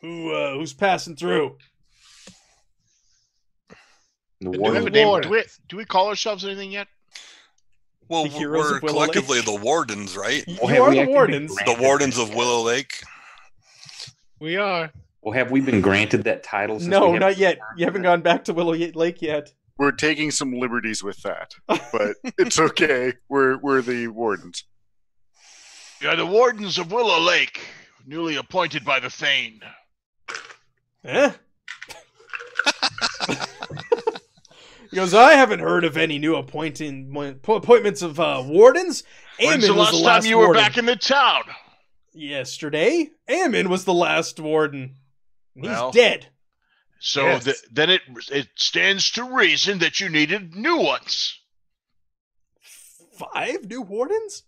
Who uh, who's passing through?" The do, we have a name? Do, we, do we call ourselves anything yet? Well, the we're collectively Lake. the wardens, right? You, you well, are the wardens. The wardens of Willow Lake. We are. Well, have we been granted that title? Since no, not yet. You haven't gone back to Willow Lake yet. We're taking some liberties with that, but it's okay. We're we're the wardens. Yeah, the wardens of Willow Lake, newly appointed by the Thane. Eh? He goes, I haven't heard of any new appointing appointments of uh, wardens. When's the last time you were back in the town? Yesterday. Aemon was the last warden. He's well, dead. So yes. th then it it stands to reason that you needed new ones. Five new wardens?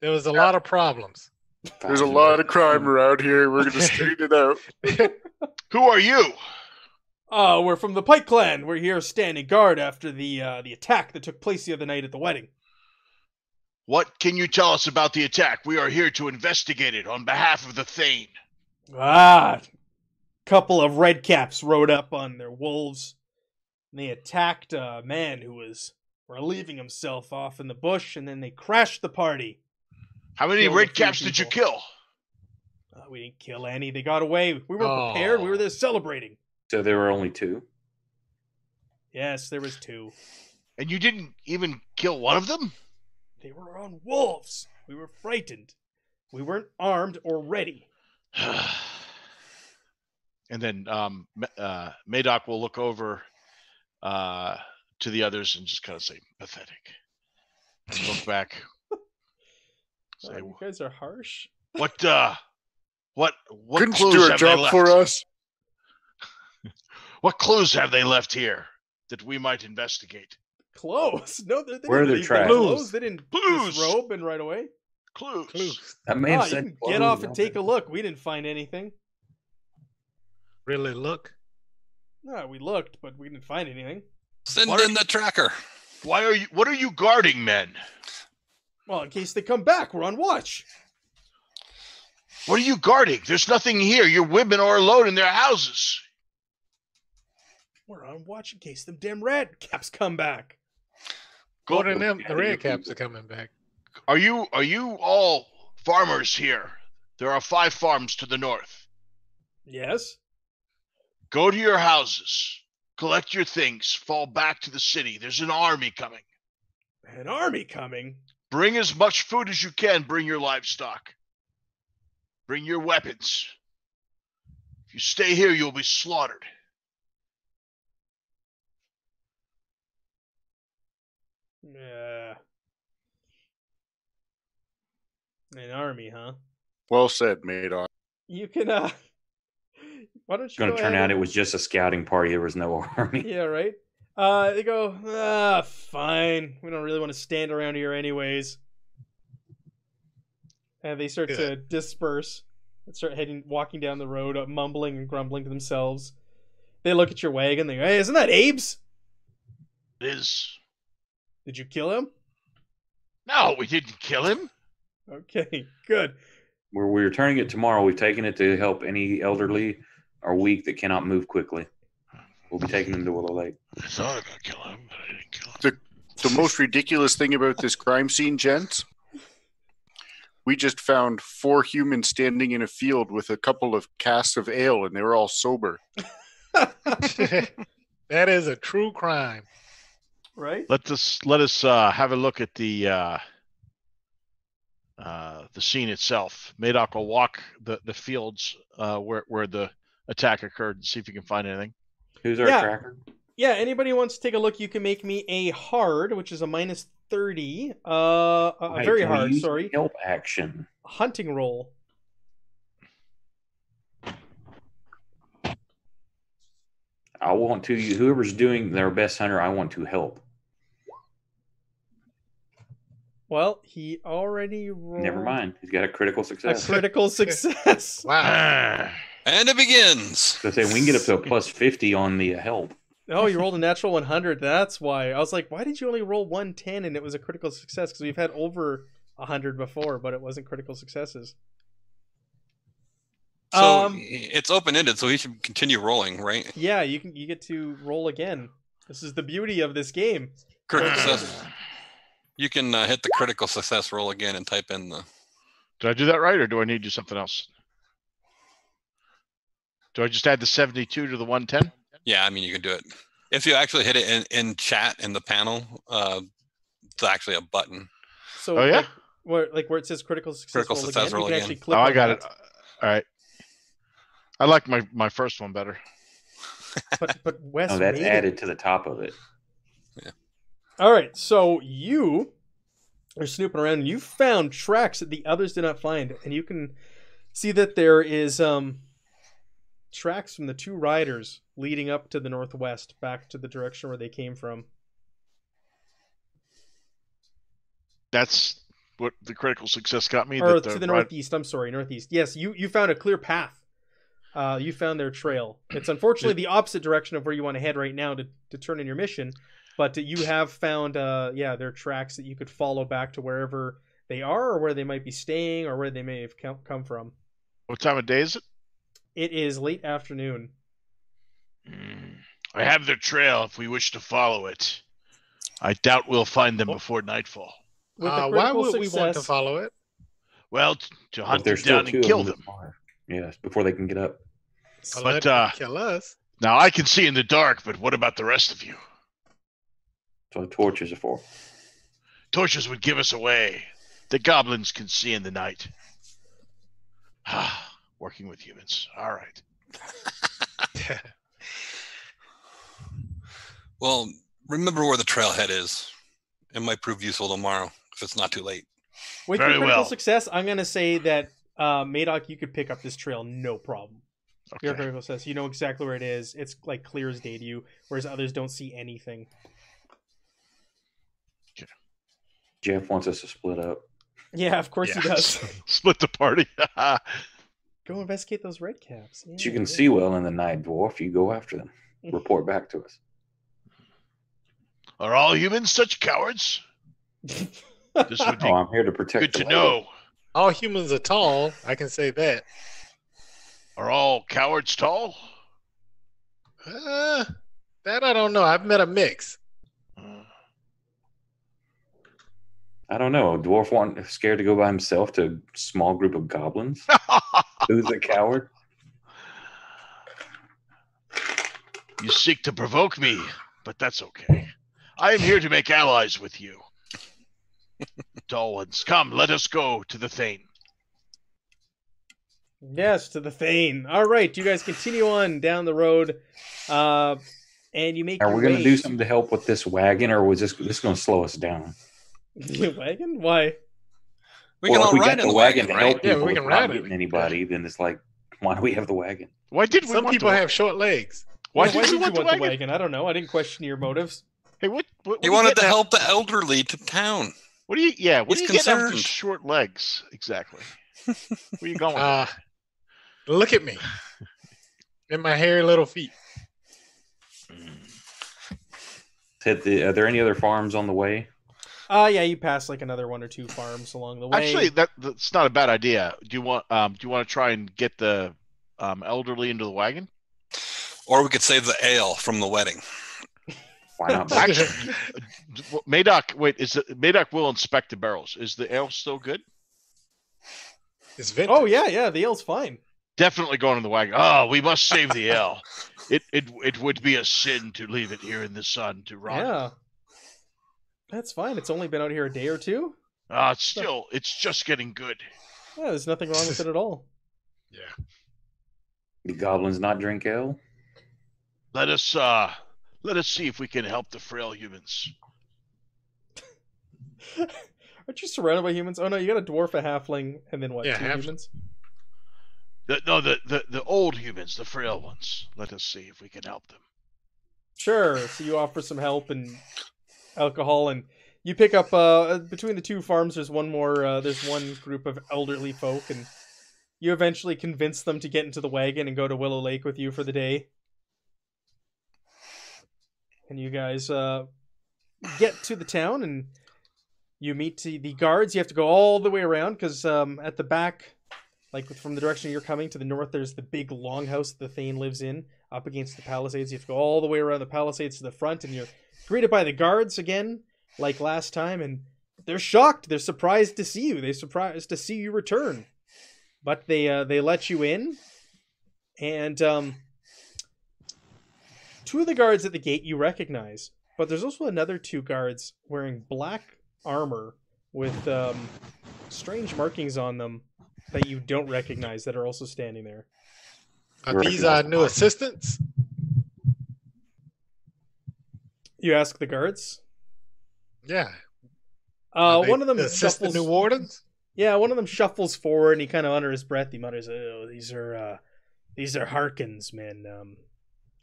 There was a yeah. lot of problems. There's a lot of crime around here. We're going to straighten it out. Who are you? Uh, we're from the Pike Clan. We're here standing guard after the uh, the attack that took place the other night at the wedding. What can you tell us about the attack? We are here to investigate it on behalf of the Thane. Ah, a couple of Redcaps rode up on their wolves, and they attacked a man who was relieving himself off in the bush, and then they crashed the party. How many Redcaps did you kill? Uh, we didn't kill any. They got away. We were oh. prepared. We were there celebrating. So there were only two? Yes, there was two. And you didn't even kill one of them? They were on wolves. We were frightened. We weren't armed or ready. And then um, uh, Madoc will look over uh, to the others and just kind of say, pathetic. And look back. Say, oh, you guys are harsh. What, uh, what, what Couldn't clues you do a have job they left? for us? What clues have they left here that we might investigate? Clothes? No, they didn't. Where are their tracks? Clothes. They didn't disrobe and right away. Clues. Clues. That man oh, said you can get off and take a look. We didn't find anything. Really look? No, we looked, but we didn't find anything. Send what in the tracker. Why are you? What are you guarding, men? Well, in case they come back, we're on watch. What are you guarding? There's nothing here. Your women are alone in their houses. We're on watch in case them damn red caps come back. Go to them. The red caps are coming back. Are you are you all farmers here? There are five farms to the north. Yes. Go to your houses. Collect your things. Fall back to the city. There's an army coming. An army coming? Bring as much food as you can. Bring your livestock. Bring your weapons. If you stay here, you'll be slaughtered. Yeah. An army, huh? Well said, Madoc. You can, uh... why don't you It's gonna turn out it was just a scouting party. There was no army. Yeah, right? Uh, they go, ah, fine. We don't really want to stand around here anyways. And they start Good. to disperse. And start heading, walking down the road, uh, mumbling and grumbling to themselves. They look at your wagon. They go, hey, isn't that Abe's? It is. Did you kill him? No, we didn't kill him. Okay, good. We're, we're returning it tomorrow. We've taken it to help any elderly or weak that cannot move quickly. We'll be taking them to Willow Lake. I thought about killing him, but I didn't kill him. The, the most ridiculous thing about this crime scene, gents, we just found four humans standing in a field with a couple of casks of ale, and they were all sober. That is a true crime. Right. Let us let us uh, have a look at the uh, uh, the scene itself. Madoc will walk the the fields uh, where where the attack occurred and see if you can find anything. Who's our yeah. tracker? Yeah. Anybody who wants to take a look, you can make me a hard, which is a minus thirty. Uh, a right, very hard. Sorry. Help action. Hunting roll. I want to. Whoever's doing their best hunter, I want to help. Well, he already rolled. Never mind. He's got a critical success. A critical success. Wow. And it begins. I was gonna say, we can get up to a plus fifty on the help. Oh, you rolled a natural one hundred. That's why. I was like, why did you only roll one ten and it was a critical success? Because we've had over one hundred before, but it wasn't critical successes. So um, it's open-ended, so he should continue rolling, right? Yeah, you can. You get to roll again. This is the beauty of this game. Critical success. You can uh, hit the critical success roll again and type in the... Did I do that right, or do I need to do something else? Do I just add the seventy-two to the one ten? Yeah, I mean, you can do it. If you actually hit it in, in chat, in the panel, uh, it's actually a button. So, oh, yeah? Like where, like where it says critical success critical roll success again, roll you can again. Actually click. Oh, I got it. All right. I like my, my first one better. But, but Wes oh, that's added it. To the top of it. Yeah. All right, so you are snooping around, and you found tracks that the others did not find, and you can see that there is um, tracks from the two riders leading up to the northwest, back to the direction where they came from. That's what the critical success got me. Or that the to the northeast. I'm sorry, northeast. Yes, you you found a clear path. Uh, you found their trail. It's unfortunately the opposite direction of where you want to head right now to, to turn in your mission, but you have found, uh, yeah, their tracks that you could follow back to wherever they are or where they might be staying or where they may have come from. What time of day is it? It is late afternoon. Mm, I have their trail if we wish to follow it. I doubt we'll find them before nightfall. Uh, why would success, we want to follow it? Well, to hunt them down and kill them. Yes, before they can get up. But uh, kill us. Now I can see in the dark, but what about the rest of you? That's what torches are for. Torches would give us away. The goblins can see in the night. Working with humans. All right. Well, remember where the trailhead is. It might prove useful tomorrow if it's not too late. With Very your critical well. success, I'm going to say that Uh, Madoc, you could pick up this trail, no problem. Okay. Your critical says you know exactly where it is. It's like clear as day to you, whereas others don't see anything. Okay. Jeff wants us to split up. Yeah, of course yeah. he does. Split the party. Go investigate those redcaps. Yeah, you can yeah. see well in the night, dwarf. You go after them. Report back to us. Are all humans such cowards? This would be oh, I'm here to protect. Good to lady. know. All humans are tall. I can say that. Are all cowards tall? Uh, that I don't know. I've met a mix. I don't know. A dwarf want, scared to go by himself to a small group of goblins? Who's a coward? You seek to provoke me, but that's okay. I am here to make allies with you. Tall ones, come, let us go to the Thane. Yes, to the Thane. All right, you guys continue on down the road, uh, and you make. Are we going to do something to help with this wagon, or was this this going to slow us down? The wagon? Why? We well, can all we ride in the wagon, wagon right? Help yeah, people we can ride it. Anybody? Then it's like, why do we have the wagon? Why did we some want people have short legs? Why, yeah, did, why did you want, want the, wagon? the wagon? I don't know. I didn't question your motives. Hey, what? what, what you wanted to at? help the elderly to town. What do you? Yeah, what He's do you concerned. get after short legs? Exactly. Where you going? Uh, look at me, and my hairy little feet. Hit the. Are there any other farms on the way? Uh yeah, you pass like another one or two farms along the way. Actually, that that's not a bad idea. Do you want? Um, do you want to try and get the um, elderly into the wagon? Or we could save the ale from the wedding. Why not? Actually, Madoc, wait, is it, Madoc will inspect the barrels. Is the ale still good? It's vintage. Oh, yeah, yeah, the ale's fine. Definitely going in the wagon. Oh, we must save the ale. It, it it would be a sin to leave it here in the sun to rot. Yeah. That's fine. It's only been out here a day or two. Uh, it's still, it's just getting good. Yeah, there's nothing wrong with it at all. Yeah. The goblins not drink ale? Let us, uh... Let us see if we can help the frail humans. Aren't you surrounded by humans? Oh no, you got a dwarf, a halfling, and then what? Yeah, two humans. The, no, the, the the old humans, the frail ones. Let us see if we can help them. Sure. So you offer some help and alcohol, and you pick up uh, between the two farms. There's one more. Uh, there's one group of elderly folk, and You eventually convince them to get into the wagon and go to Willow Lake with you for the day. And you guys uh, get to the town and you meet the guards. You have to go all the way around because um, at the back, like from the direction you're coming to the north, there's the big longhouse the Thane lives in up against the Palisades. You have to go all the way around the Palisades to the front and you're greeted by the guards again like last time. And they're shocked. They're surprised to see you. They're surprised to see you return. But they uh, they let you in, and um, two of the guards at the gate you recognize. But there's also another two guards wearing black armor with um, strange markings on them that you don't recognize that are also standing there. Are these our new assistants? You ask the guards? Yeah. Uh, one of them is the new wardens? Yeah, one of them shuffles forward, and he kind of under his breath, he mutters, "Oh, these are uh, these are Harkon's men. Um,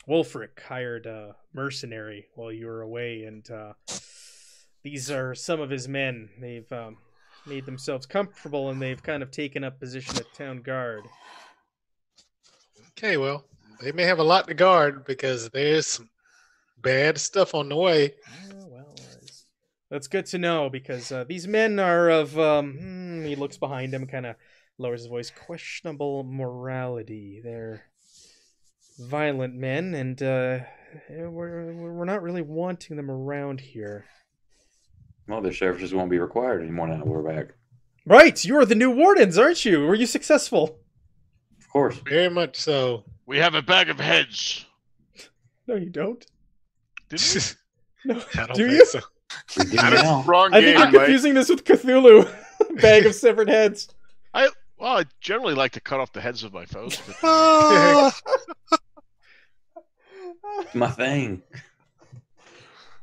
Wolfric hired a mercenary while you were away, and uh, these are some of his men. They've um, made themselves comfortable, and they've kind of taken up position at town guard." Okay, well, they may have a lot to guard because there's some bad stuff on the way. Oh, well. That's good to know, because uh, these men are of, um, hmm, he looks behind him, kind of lowers his voice, questionable morality. They're violent men, and uh, we're, we're not really wanting them around here. Well, their services won't be required anymore now we're back. Right! You're the new wardens, aren't you? Were you successful? Of course. Very much so. We have a bag of heads. No, you don't. Did we? No. I don't do think you? So. Wrong game, I think you're confusing right? this with Cthulhu. Bag of severed heads. I well, I generally like to cut off the heads of my foes. But... oh. My thing.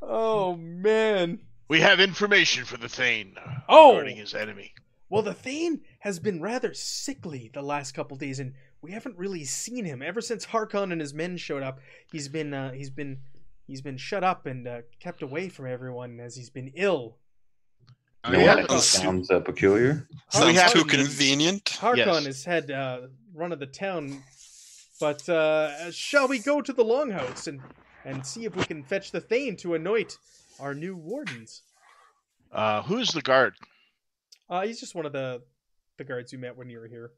Oh man. We have information for the Thane oh. regarding his enemy. Well, the Thane has been rather sickly the last couple days, and we haven't really seen him ever since Harkon and his men showed up. He's been uh, he's been. He's been shut up and uh, kept away from everyone as he's been ill. No, yeah, that sounds uh, peculiar. Sounds Harkon, too convenient. Harkon yes. has had uh, run of the town, but uh, shall we go to the Longhouse and, and see if we can fetch the Thane to anoint our new wardens? Uh, who's the guard? Uh, he's just one of the, the guards you met when you were here.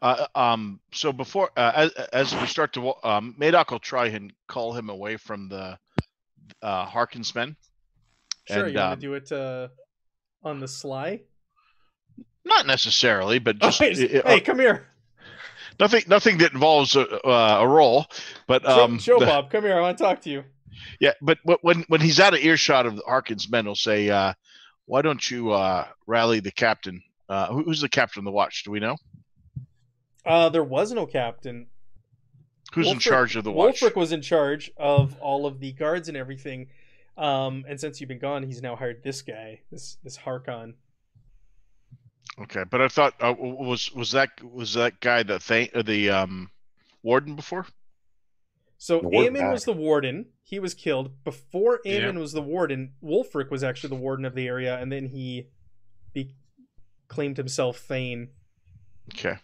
Uh, um, so before, uh, as, as we start to, um, Madoc will try and call him away from the, uh, Harkon's men. Sure. And, you um, want to do it, uh, on the sly? Not necessarily, but just, oh, hey, uh, hey, come here. Nothing, nothing that involves a, uh, a role, but, um, show, show the, Bob, come here. I want to talk to you. Yeah. But when, when he's out of earshot of the Harkon's men, he'll say, uh, why don't you, uh, rally the captain? Uh, who's the captain of the watch? Do we know? Uh, there was no captain. Who's Wolfric, in charge of the watch? Wolfric was in charge of all of the guards and everything. Um, and since you've been gone, he's now hired this guy, this this Harkon. Okay, but I thought uh, was was that was that guy the thing, uh, the um warden before? So Aemon was the warden. He was killed before Aemon yeah. was the warden. Wolfric was actually the warden of the area, and then he be claimed himself Thane. Okay.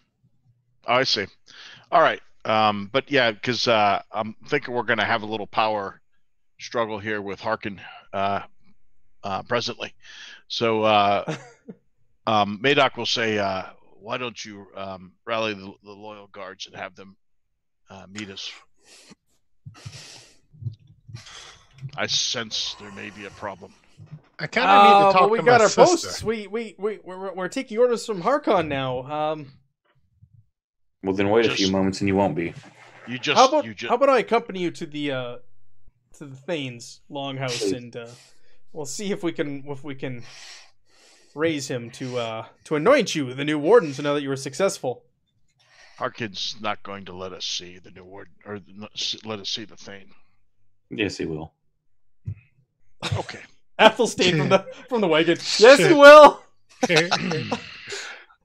Oh, I see. All right. Um, but yeah, because uh, I'm thinking we're going to have a little power struggle here with Harkon uh, uh, presently. So uh, um, Madoc will say, uh, why don't you um, rally the, the loyal guards and have them uh, meet us? I sense there may be a problem. I kind of uh, need to talk well, we to got my our sister. Posts. We, we, we, we're, we're taking orders from Harkon now. Um Well, then wait just, a few moments and you won't be. You just. How about, you just... how about I accompany you to the uh, to the Thane's longhouse and uh, we'll see if we can if we can raise him to uh, to anoint you the new warden to know that you were successful. Harkon's not going to let us see the new warden or let us see the Thane. Yes, he will. Okay. Athelstein from the from the wagon. Yes, he will.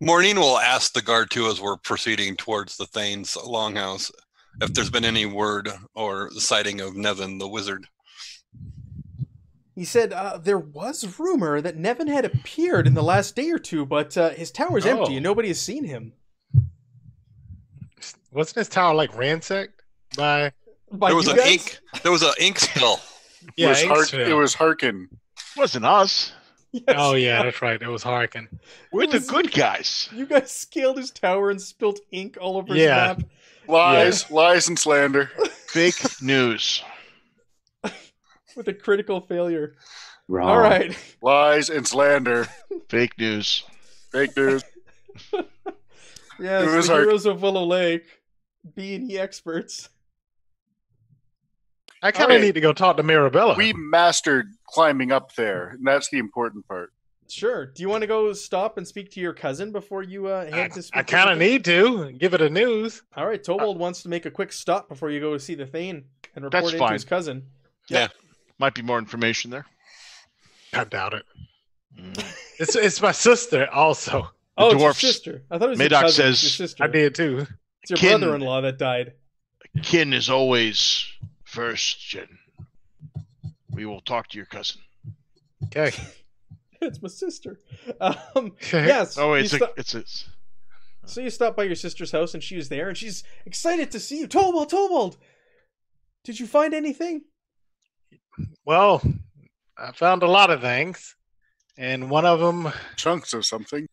Mornine will ask the guard, too, as we're proceeding towards the Thane's longhouse, if there's been any word or sighting of Nevin, the wizard. He said uh, there was rumor that Nevin had appeared in the last day or two, but uh, his tower's oh. empty and nobody has seen him. Wasn't his tower like ransacked by? by there was an guys? ink. There was an ink spell. Yeah, it was, ink Hark spell. It was Harkon. It wasn't us. Yes. Oh yeah, that's right. It was Harkon. We're was, the good guys. You guys scaled his tower and spilled ink all over yeah. his map. Lies, yeah. lies, and slander. Fake news. With a critical failure. Wrong. All right. Lies and slander. Fake news. Fake news. Yes, the Hark heroes of Willow Lake, B and E experts. I kind of right. need to go talk to Mirabella. We mastered climbing up there, and that's the important part. Sure. Do you want to go stop and speak to your cousin before you uh, head I, to speak? I kind of need to. Give it a news. All right. Tobald uh, wants to make a quick stop before you go to see the Thane and report that's it fine. to his cousin. Yep. Yeah. Might be more information there. I doubt it. Mm. It's it's my sister also. The oh, dwarfs. It's your sister. I thought it was Madoc your cousin. Says, it's your sister. I did too. It's your kin, brother-in-law that died. Kin is always first, Jen. We will talk to your cousin. Okay. It's my sister. Um, yes. Oh, it's a, it's it's. So you stopped by your sister's house, and she was there, and she's excited to see you. Tobald, Tobald, did you find anything? Well, I found a lot of things, and one of them chunks of something.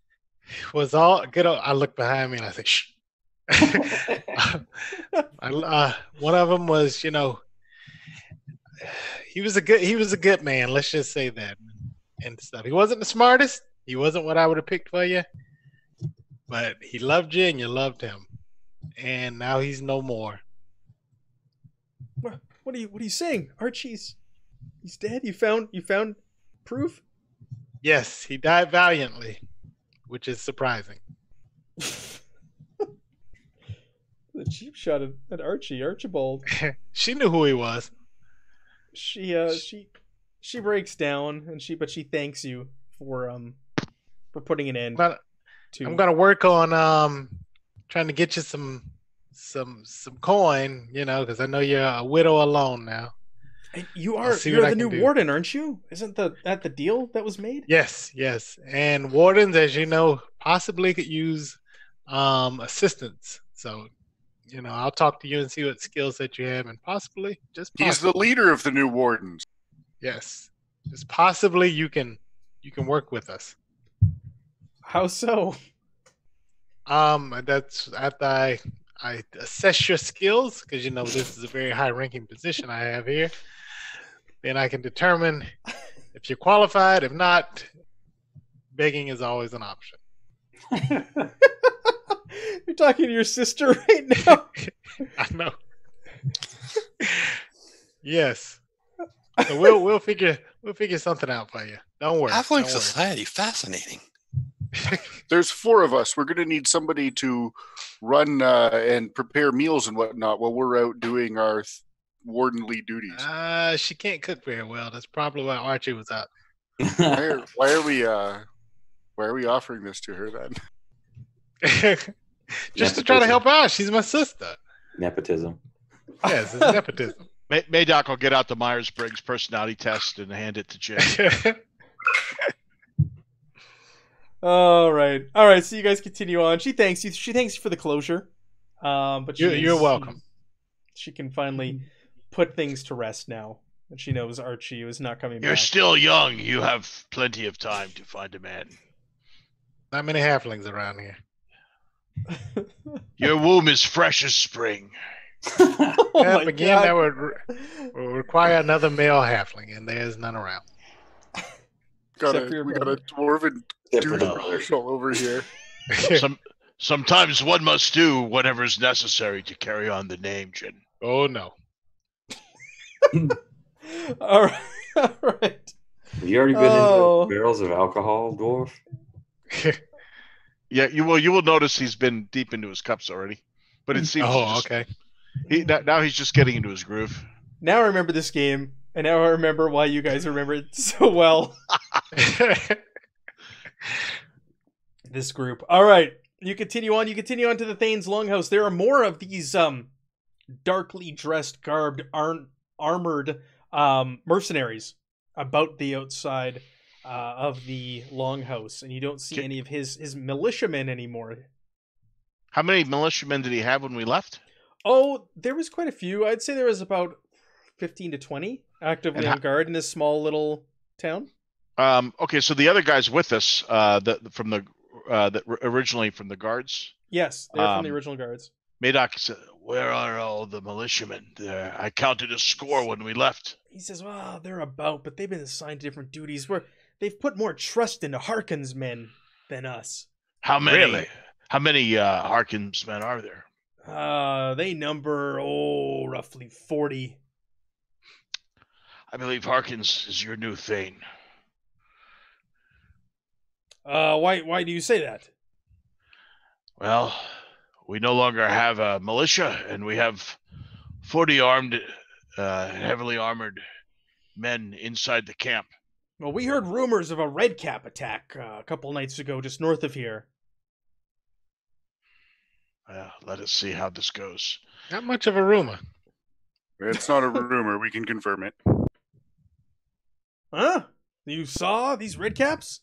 Was all good. I looked behind me and I said, "Shh." I, uh, one of them was, you know, he was a good, he was a good man. Let's just say that and stuff. He wasn't the smartest. He wasn't what I would have picked for you, but he loved you and you loved him. And now he's no more. What, what are you? What are you saying, Archie's? He's dead. You found. You found proof. Yes, he died valiantly. Which is surprising. The cheap shot at, at Archie, Archibald. She knew who he was. She, uh, she, she breaks down, and she, but she thanks you for, um, for putting an end. But to... I'm gonna work on, um, trying to get you some, some, some coin, you know, because I know you're a widow alone now. You are you're the new warden, aren't you? Isn't the, that the deal that was made? Yes, yes. And wardens, as you know, possibly could use um, assistance. So, you know, I'll talk to you and see what skills that you have, and possibly just possibly, he's the leader of the new wardens. Yes, just possibly you can you can work with us. How so? Um, that's after I. I assess your skills, because you know this is a very high-ranking position I have here. Then I can determine if you're qualified. If not, begging is always an option. You're talking to your sister right now. I know. Yes. So we'll we'll figure we'll figure something out for you. Don't worry. Halfling society, fascinating. There's four of us. We're going to need somebody to run uh, and prepare meals and whatnot while we're out doing our wardenly duties. Uh, she can't cook very well. That's probably why Archie was out. Why are, why are we? Uh, why are we offering this to her then? Just nepotism. To try to help out. She's my sister. Nepotism. Yes, it's nepotism. May Madoc will get out the Myers-Briggs personality test and hand it to Jay. All right, all right. So you guys continue on. She thanks you. She thanks you for the closure. Um, but she you're, you're welcome. She, she can finally put things to rest now, and she knows Archie is not coming. You're back. Still young. You have plenty of time to find a man. Not many halflings around here. Your womb is fresh as spring. Oh my again, God. That would re will require another male halfling, and there is none around. Got a, we got a dwarven dude commercial over here. Some, sometimes one must do whatever is necessary to carry on the name, Jin. Oh, no. All right. All right. Have you already been oh. into barrels of alcohol, dwarf? Yeah, you will, you will notice he's been deep into his cups already. But it seems oh, just, okay. He, now he's just getting into his groove. Now I remember this game, and now I remember why you guys remember it so well. This group. All right, you continue on. You continue on to the Thane's Longhouse. There are more of these um, darkly dressed, garbed, ar armored um, mercenaries about the outside uh, of the Longhouse, and you don't see any of his his militiamen anymore. How many militiamen did he have when we left? Oh, there was quite a few. I'd say there was about fifteen to twenty actively on guard in this small little town. Um, okay, so the other guys with us, uh, the, from the uh, the originally from the guards. Yes, they're um, from the original guards. Madoc said, "Where are all the militiamen? There, I counted a score when we left." He says, "Well, they're about, but they've been assigned to different duties. Where they've put more trust into Harkon's men than us." How many? Really? How many uh, Harkon's men are there? Uh, they number, oh, roughly forty. I believe Harkon's is your new Thane. Uh, why, why do you say that? Well, we no longer have a militia, and we have forty armed, uh, heavily armored men inside the camp. Well, we heard rumors of a Redcap attack uh, a couple nights ago just north of here. Well, let us see how this goes. Not much of a rumor. It's not a rumor. We can confirm it. Huh? You saw these Redcaps?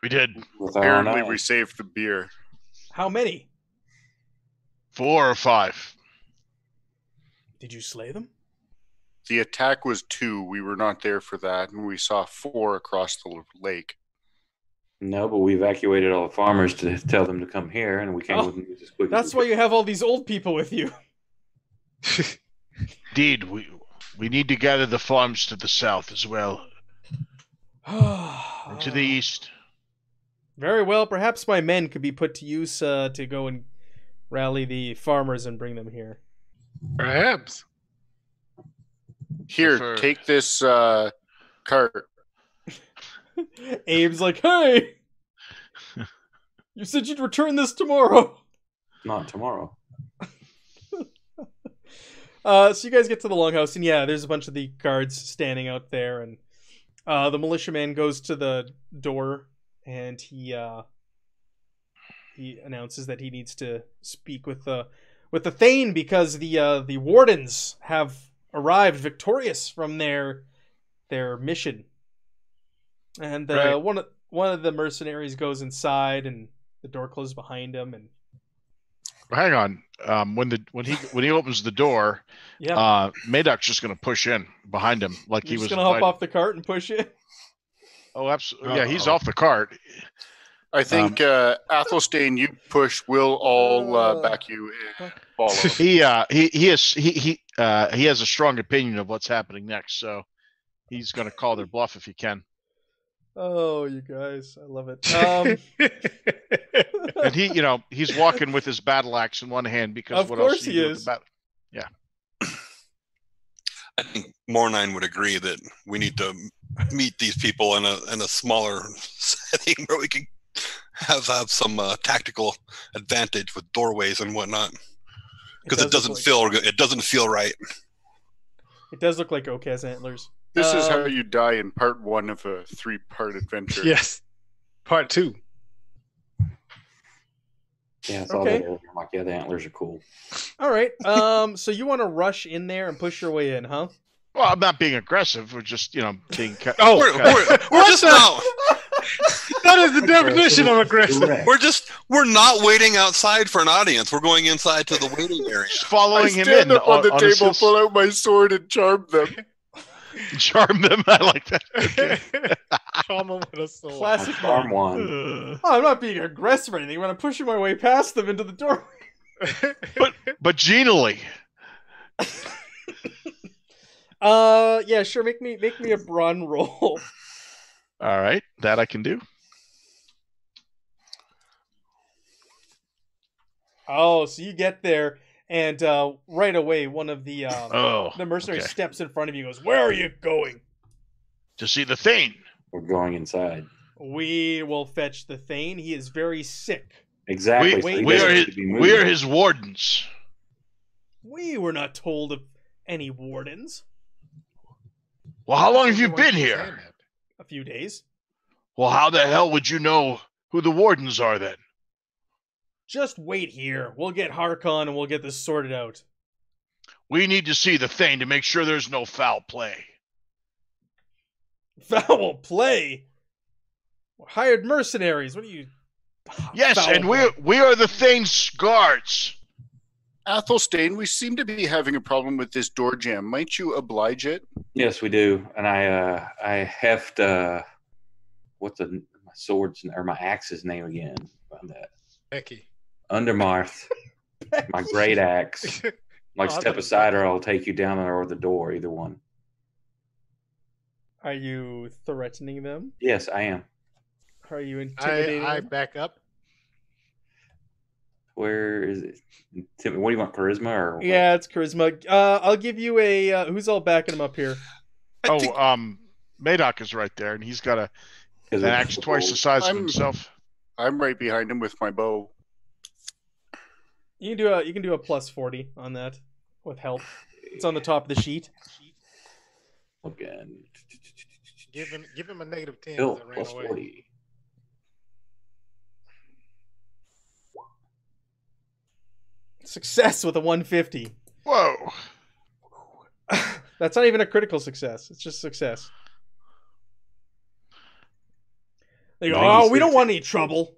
We did. Apparently we saved the beer. How many? Four or five. Did you slay them? The attack was two. We were not there for that, and we saw four across the lake. No, but we evacuated all the farmers to tell them to come here, and we came oh, with them just as quickly. That's why you have all these old people with you. Indeed, we we need to gather the farms to the south as well, and to the east. Very well. Perhaps my men could be put to use uh, to go and rally the farmers and bring them here. Perhaps. Here, Prefer. take this uh, cart. Abe's like, hey, you said you'd return this tomorrow. Not tomorrow. uh, so you guys get to the longhouse, and yeah, there's a bunch of the guards standing out there, and uh, the militiaman goes to the door, and he uh, he announces that he needs to speak with the with the Thane because the uh, the wardens have arrived victorious from their their mission. And uh, right. one, of, one of the mercenaries goes inside, and the door closes behind him. And hang on, um, when the when he when he opens the door, yeah, uh, Madoc's just going to push in behind him, like You're he was going to hop off the cart and push in. Oh, absolutely! Uh -oh. Yeah, he's off the cart. I think um, uh, Athelstan, you push. We'll all uh, back you and follow. he uh, he he is he he uh, he has a strong opinion of what's happening next, so he's going to call their bluff if he can. Oh, you guys, I love it. Um... and he, you know, he's walking with his battle axe in one hand because of what course else he is. With yeah, I think Mornine would agree that we need to meet these people in a in a smaller setting where we can have have some uh, tactical advantage with doorways and whatnot, because it, does it doesn't like... feel it doesn't feel right. It does look like Okaz antlers. This is how you die in part one of a three-part adventure. Yes. Part two. Yeah, it's okay. all the, like, yeah, the antlers are cool. All right. Um, so you want to rush in there and push your way in, huh? Well, I'm not being aggressive. We're just, you know, being... oh, we're, we're, we're just now... that is the definition of aggressive. We're just, we're not waiting outside for an audience. We're going inside to the waiting area. Just following I stand him in. up on, on the on table, pull out my sword, and charm them. Charm them. I like that. Okay. Charm them with a sword. Classic charm one. Oh, I'm not being aggressive or anything. When I'm pushing my way past them into the doorway, but but genially. uh, yeah, sure. Make me make me a brawn roll. All right, that I can do. Oh, so you get there. And uh, right away, one of the um, oh, the mercenary okay. steps in front of you and goes, "Where are you going?" "To see the Thane." "We're going inside." "We will fetch the Thane. He is very sick." Exactly. We, we, so we, are, his, we are his wardens. "We were not told of any wardens." "Well, how long have you been here?" "A few days." "Well, how the hell would you know who the wardens are then?" "Just wait here. We'll get Harkon and we'll get this sorted out." "We need to see the Thane to make sure there's no foul play." "Foul play? We're hired mercenaries. What are you Yes, and we we are the Thane's guards. Athelstane, we seem to be having a problem with this door jam. Might you oblige it? Yes, we do. And I uh, I heft uh, what's the, my sword's or my axe's name again? About that. Becky. Undermarth. My great axe. Like, oh, step aside, or I'll take you down or the door. Either one. Are you threatening them? Yes, I am. Are you intimidating? I, I back up. Where is it? What do you want, charisma or? What? Yeah, it's charisma. Uh, I'll give you a. Uh, who's all backing him up here? I oh, think... um, Madoc is right there, and he's got a an axe twice the size I'm, of himself. I'm right behind him with my bow. You can do a. You can do a plus forty on that with help. It's on the top of the sheet. Again. Give him. Give him a negative ten. Bill, that ran plus away. forty. Success with a one fifty. Whoa. That's not even a critical success. It's just success. They go, oh, we don't want any trouble.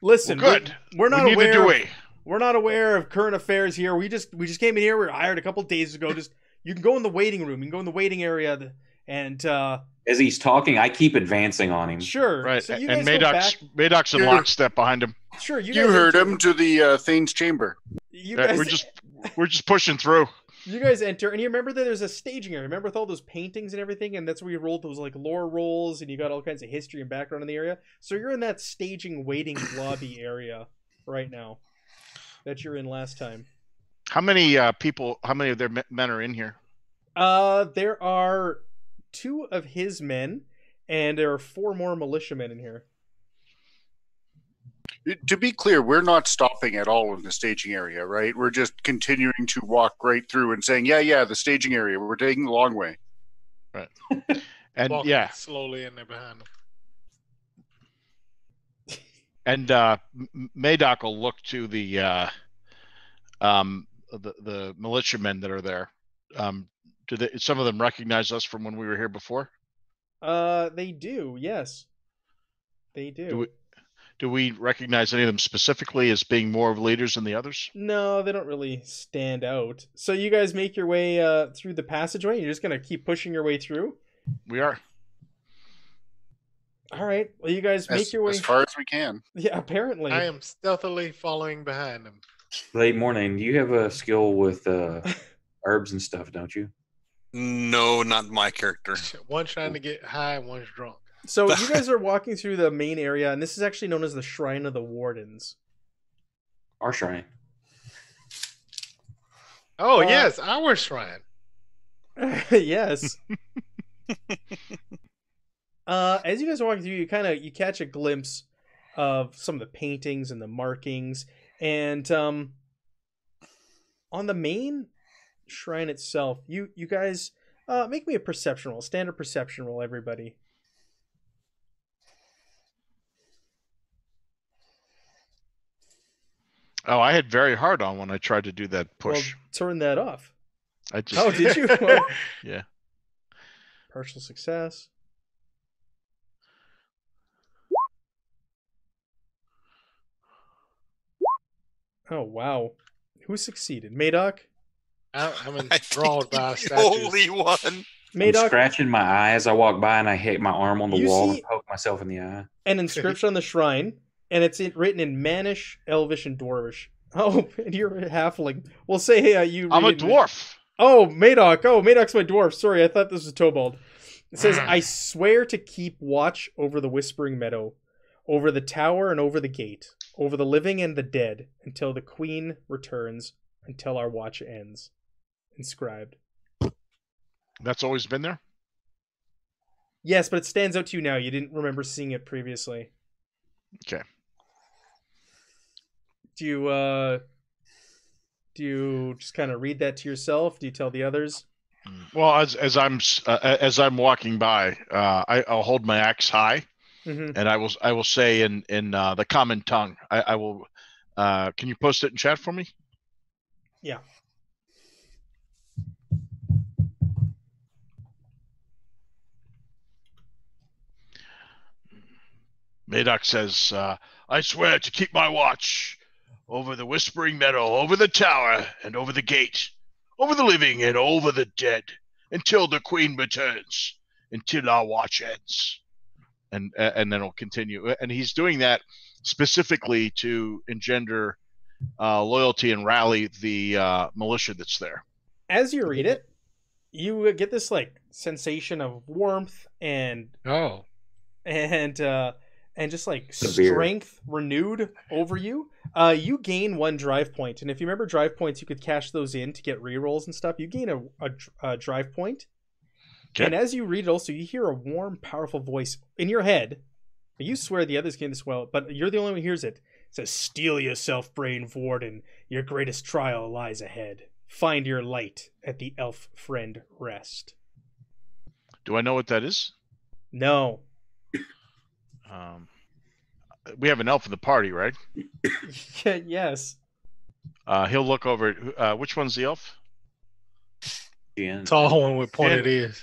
Listen, well, good. We're, we're not we aware. Of, we. We're not aware of current affairs here. We just we just came in here. We were hired a couple days ago. Just you can go in the waiting room. You can go in the waiting area. And uh, as he's talking, I keep advancing on him. Sure, right. So and Madoc's Madoc's in lockstep behind him. Sure, you, you heard him to the uh, Thane's chamber. You guys, we're just we're just pushing through. You guys enter, and you remember that there's a staging area. Remember with all those paintings and everything, and that's where you rolled those like lore rolls, and you got all kinds of history and background in the area. So you're in that staging waiting lobby area right now that you're in last time. How many uh, people? How many of their men are in here? Uh, there are two of his men, and there are four more militiamen in here. To be clear, we're not stopping at all in the staging area, right? We're just continuing to walk right through and saying, yeah, yeah, the staging area. We're taking the long way. Right. And walking yeah. slowly in there behind them. And uh, Madoc will look to the, uh, um, the, the militiamen that are there. Um, do they, some of them recognize us from when we were here before? Uh, they do, yes. They do. do we Do we recognize any of them specifically as being more of leaders than the others? No, they don't really stand out. So you guys make your way uh, through the passageway. You're just going to keep pushing your way through? We are. All right. Well, you guys as, make your way. As far as we can. Yeah, apparently. I am stealthily following behind them. Late morning, you have a skill with uh, herbs and stuff, don't you? No, not my character. One's trying to get high, one's drunk. So you guys are walking through the main area, and this is actually known as the Shrine of the Wardens. Our shrine. Oh, uh, yes, our shrine. Yes. uh, as you guys are walking through, you kind of you catch a glimpse of some of the paintings and the markings, and um, on the main shrine itself, you you guys uh, make me a perception roll, standard perception roll, everybody. Oh, I had very hard on when I tried to do that push. Well, turn that off. I just... Oh, did you? Well, yeah. Partial success. Oh, wow. Who succeeded? Madoc? I, I'm enthralled by a statue. Holy one. Madoc, I'm scratching my eye as I walk by, and I hit my arm on the wall and poke myself in the eye. An inscription on the shrine. And it's written in Mannish, Elvish, and Dwarvish. Oh, and you're a halfling. Well, say uh, you. I'm a dwarf. In... Oh, Madoc. Oh, Madoc's my dwarf. Sorry, I thought this was Tobald. It says, I swear to keep watch over the Whispering Meadow, over the tower and over the gate, over the living and the dead, until the queen returns, until our watch ends. Inscribed. That's always been there? Yes, but it stands out to you now. You didn't remember seeing it previously. Okay. Do you uh, do you just kind of read that to yourself? Do you tell the others? Well, as as I'm uh, as I'm walking by, uh, I, I'll hold my axe high, mm-hmm. and I will I will say in in uh, the common tongue. I, I will. Uh, can you post it in chat for me? Yeah. Madoc says, uh, I swear to keep my watch over the Whispering Meadow, over the tower, and over the gate, over the living and over the dead, until the Queen returns, until our watch ends. And uh, and then it'll continue. And he's doing that specifically to engender uh, loyalty and rally the uh, militia that's there. As you read it, you get this like sensation of warmth and oh, and uh, and just like severe strength renewed over you. Uh, you gain one drive point, and if you remember drive points, you could cash those in to get rerolls and stuff. You gain a, a, a drive point. Okay. And as you read it, also you hear a warm, powerful voice in your head. You swear the others can as well, but you're the only one who hears it. It says, "Steel yourself, brave warden. Your greatest trial lies ahead. Find your light at the elf friend rest." Do I know what that is? No. Um, we have an elf in the party, right? Yeah, yes. Uh, he'll look over at uh, which one's the elf? Jen. It's all one would point Jen. It is.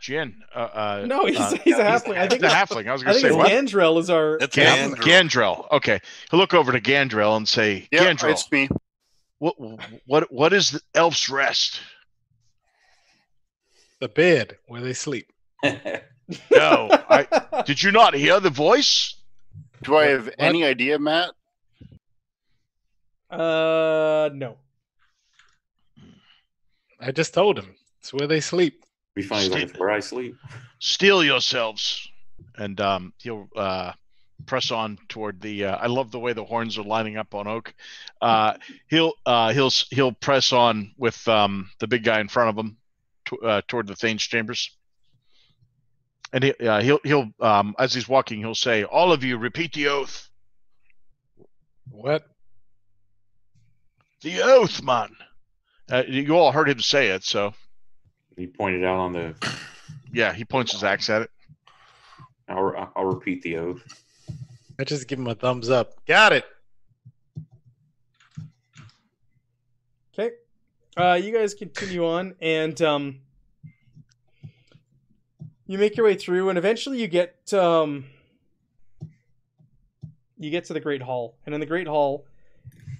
Jen. Uh, uh, no, he's, uh, he's a halfling. I think the halfling. I was going to say what? Gandril is our. That's Gandril. Gandril. Okay, he'll look over to Gandril and say, yep, "Gandril, it's me. What? What? What is the elf's rest? The bed where they sleep." No, I, did you not hear the voice? Do I have what? any idea, Matt? Uh, no. I just told him it's where they sleep. We find life where I sleep. Steal yourselves, and um, he'll uh, press on toward the. Uh, I love the way the horns are lining up on Oak. Uh, he'll uh, he'll he'll press on with um, the big guy in front of him t uh, toward the Thane's chambers, and he, uh, he'll he'll um, as he's walking, he'll say, "All of you, repeat the oath." What? The oath, man. Uh, you all heard him say it, so he pointed out on the. Yeah, he points his axe at it. I'll I'll repeat the oath. I just give him a thumbs up. Got it. Okay, uh, you guys continue on, and um, you make your way through, and eventually you get um, you get to the Great Hall, and in the Great Hall,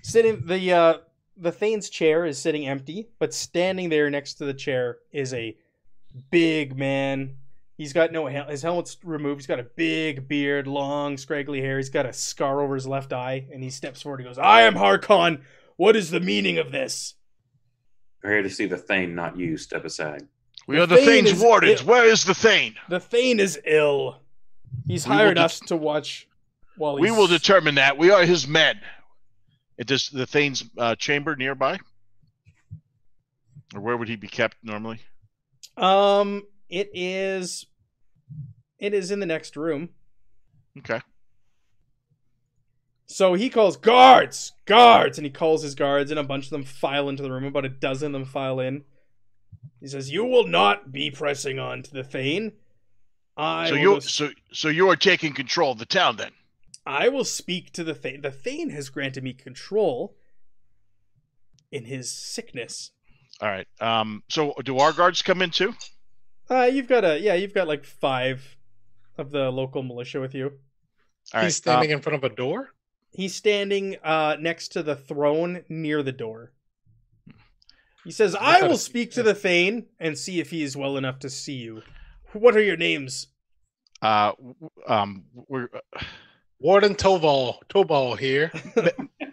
sitting the. Uh, The Thane's chair is sitting empty, but standing there next to the chair is a big man. He's got no hel his helmet's removed. He's got a big beard, long, scraggly hair. He's got a scar over his left eye, and he steps forward and goes, "I am Harkon. What is the meaning of this?" We're here to see the Thane, not you. Step aside. We the are the Thane Thane's wardens. Where is the Thane? The Thane is ill. He's we hired us to watch while he's... We will determine that. We are his men. It is the Thane's uh, chamber nearby, or where would he be kept normally? Um, it is. It is in the next room. Okay. So he calls guards, guards, and he calls his guards, and a bunch of them file into the room. About a dozen of them file in. He says, "You will not be pressing on to the Thane. I." So you, so so you are taking control of the town then. I will speak to the Thane. The Thane has granted me control in his sickness. All right. Um, so do our guards come in too? Uh, you've got a, yeah, you've got like five of the local militia with you. All right. He's standing uh, in front of a door? He's standing uh, next to the throne near the door. He says, I, I will speak to the Thane and see if he is well enough to see you. What are your names? Uh, um, we're... Uh... Warden Tobald, Tobald here.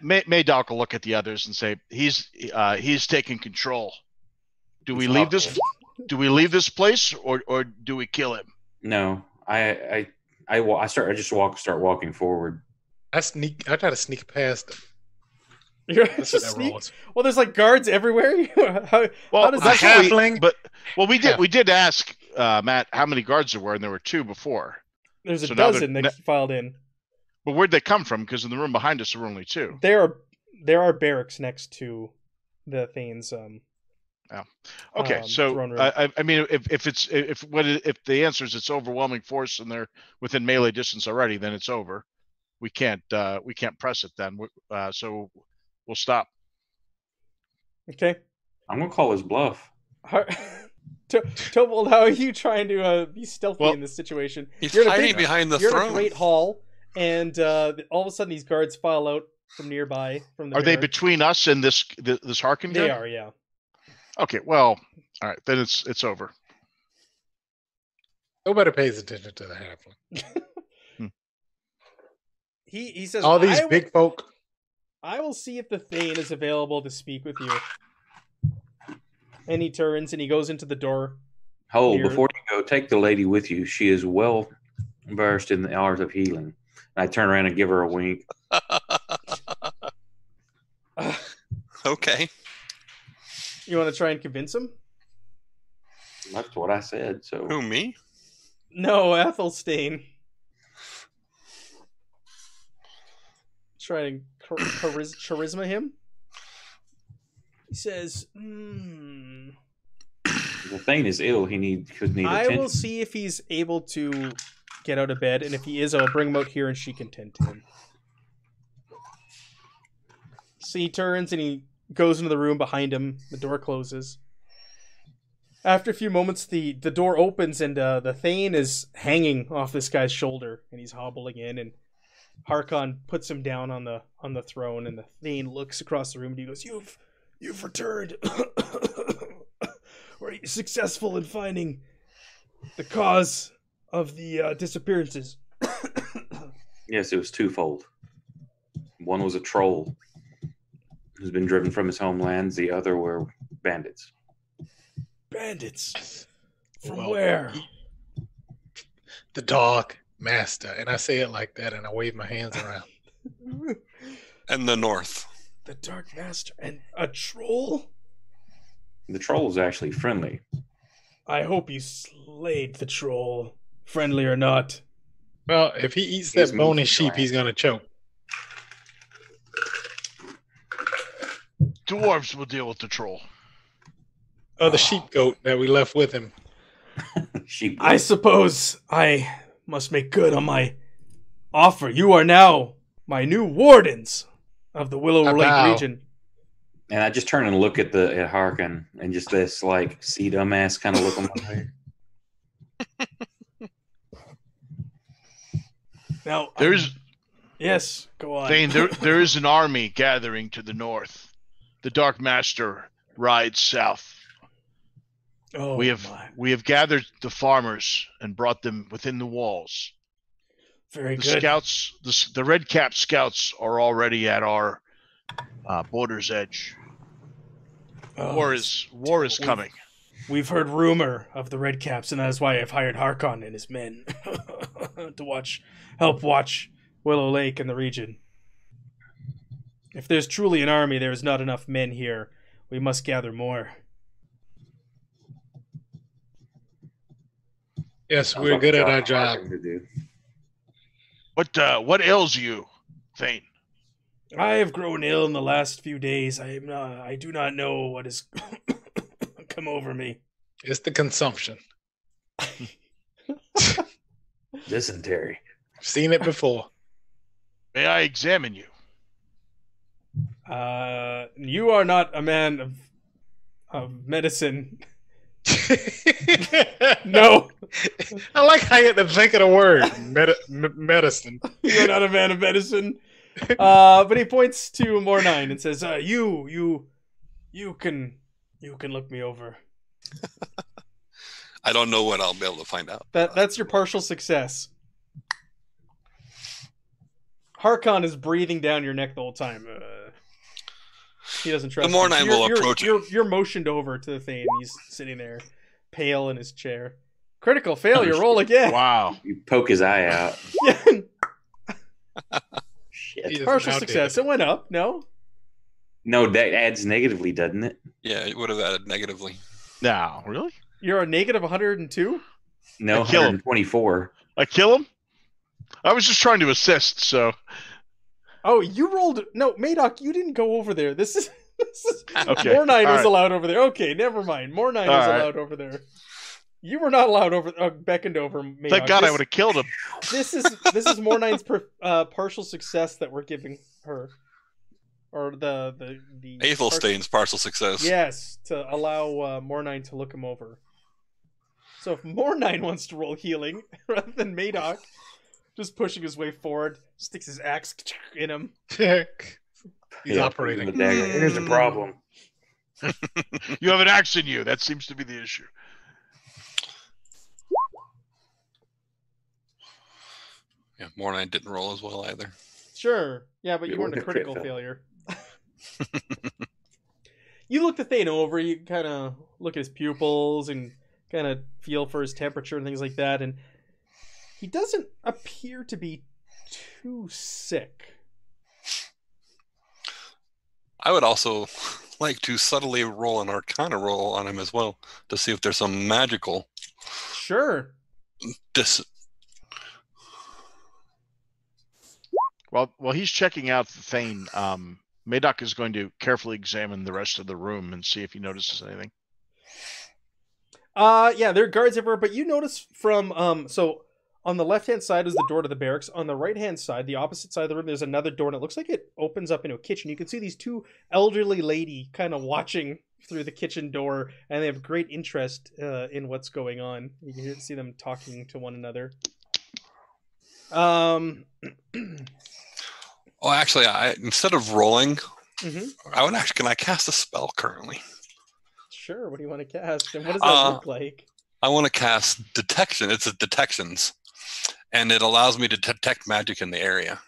May Madoc will look at the others and say, "He's uh, he's taking control. Do we leave this? Do we leave this place, or or do we kill him?" No, I I I, I start. I just walk. Start walking forward. I sneak. I try to sneak past them. You're sneak? Well, there's like guards everywhere. how, well, how does that happen? But well, we did yeah. we did ask uh, Matt how many guards there were, and there were two before. There's a so dozen that filed in. But where'd they come from? Because in the room behind us, there were only two. There are there are barracks next to the Thane's. Um, oh, okay. Um, so I, I mean, if if it's if what if the answer is it's overwhelming force and they're within melee distance already, then it's over. We can't uh, we can't press it then. Uh, so we'll stop. Okay. I'm gonna call his bluff. To Tobald, how are you trying to uh, be stealthy well, in this situation? He's you're hiding behind the throne. You're in a great hall. and uh, all of a sudden these guards file out from nearby. From the are mirror. They between us and this this, this Harkon guy? They are, yeah. Okay, well, all right, then it's it's over. Nobody pays attention to the halfling. hmm. He he says all these I big will, folk. I will see if the Thane is available to speak with you. And he turns and he goes into the door. Oh, here. Before you go, take the lady with you. She is well versed in the hours of healing. And I turn around and give her a wink. Okay. You want to try and convince him? That's what I said. So who, me? No, Athelstan. Try and char chariz charisma him. He says, mm, "The thing is ill. He need could need attention." I will see if he's able to get out of bed, and if he is, I'll bring him out here, and she can tend to him. So he turns and he goes into the room behind him. The door closes. After a few moments, the, the door opens, and uh, the Thane is hanging off this guy's shoulder, and he's hobbling in, and Harkon puts him down on the on the throne, and the Thane looks across the room, and he goes, You've you've returned. Were you successful in finding the cause of the uh, disappearances? Yes, it was twofold. One was a troll who's been driven from his homelands. The other were bandits. Bandits? From well, where? The Dark Master. And I say it like that, and I wave my hands around. And the North. The Dark Master. And a troll? The troll is actually friendly. I hope you slayed the troll, friendly or not. Well, if he eats he's that bony sheep, he's going to choke. Dwarves will deal with the troll. Oh, the sheep goat that we left with him. Sheep goat. I suppose I must make good on my offer. You are now my new wardens of the Willow Lake region. And I just turn and look at the at Harkon and just this like see dumbass kind of look on my face. Now there's um, yes, go on. Thane, there there is an army gathering to the north. The Dark Master rides south. Oh, we have my. we have gathered the farmers and brought them within the walls. Very the good. Scouts, the, the Redcap scouts are already at our uh, border's edge. Oh, war is war is we've, coming. We've heard rumor of the Redcaps, and that's why I've hired Harkon and his men to watch, help watch Willow Lake and the region. If there's truly an army, there is not enough men here. We must gather more. Yes, we're good at our job. What uh, what ails you, Thane? I have grown ill in the last few days. I am not. I do not know what has come over me. It's the consumption. Dysentery. I've seen it before. May I examine you? Uh, you are not a man of of medicine. No, I like how you had to think of the word Medi medicine. You're not a man of medicine. Uh, but he points to Mornine and says, uh, "You, you, you can, you can look me over." I don't know when I'll be able to find out. That that's your partial success. Harkon is breathing down your neck the whole time. Uh, He doesn't trust. The Mornine will approach him. You're, you're motioned over to the Thane. He's sitting there, pale in his chair. Critical failure. Roll again. Wow! You poke his eye out. Shit. Partial success. It went up. No. No, that adds negatively, doesn't it? Yeah, it would have added negatively. No, really? You're a negative one hundred and two. No, one hundred twenty-four. I kill him. I was just trying to assist, so. Oh, you rolled... No, Madoc, you didn't go over there. This is... This is okay. Mornine is right. allowed over there. Okay, never mind. Mornine is right. allowed over there. You were not allowed over... Uh, beckoned over, Madoc. Thank God this, I would have killed him. This is this is Mornine's per, uh, partial success that we're giving her. Or the... the, the Athelstain's partial success. Yes, to allow uh, Mornine to look him over. So if Mornine wants to roll healing rather than Madoc... just pushing his way forward, sticks his axe in him. He's yeah, operating. The dagger. Here's the problem. You have an axe in you. That seems to be the issue. Yeah, Mornine didn't roll as well either. Sure. Yeah, but you, you weren't a critical failure. You look the Thane over. You kind of look at his pupils and kind of feel for his temperature and things like that. And he doesn't appear to be too sick. I would also like to subtly roll an Arcana roll on him as well to see if there's some magical. Sure. This. While while he's checking out the Thane, um, Madoc is going to carefully examine the rest of the room and see if he notices anything. Uh, yeah, there are guards everywhere, but you notice from um, so on the left hand side is the door to the barracks. On the right hand side, the opposite side of the room, there's another door, and it looks like it opens up into a kitchen. You can see these two elderly lady kind of watching through the kitchen door, and they have great interest uh, in what's going on. You can see them talking to one another. Um. Oh, actually, I instead of rolling, mm-hmm. I would actually. Can I cast a spell currently? Sure. What do you want to cast, and what does that uh, look like? I want to cast detection. It's a detections, and it allows me to detect magic in the area.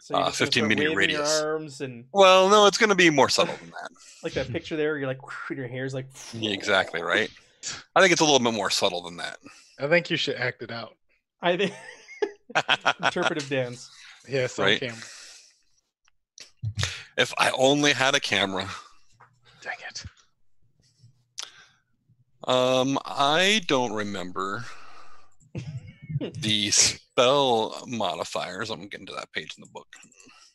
So uh, fifteen meter radius. Arms and... Well, no, it's going to be more subtle than that. Like that picture there, you're like, your hair's like. Yeah, exactly right. I think it's a little bit more subtle than that. I think you should act it out. I think. Interpretive dance. Yes, right? On camera. If I only had a camera. Dang it. Um, I don't remember the spell modifiers. I'm getting to that page in the book.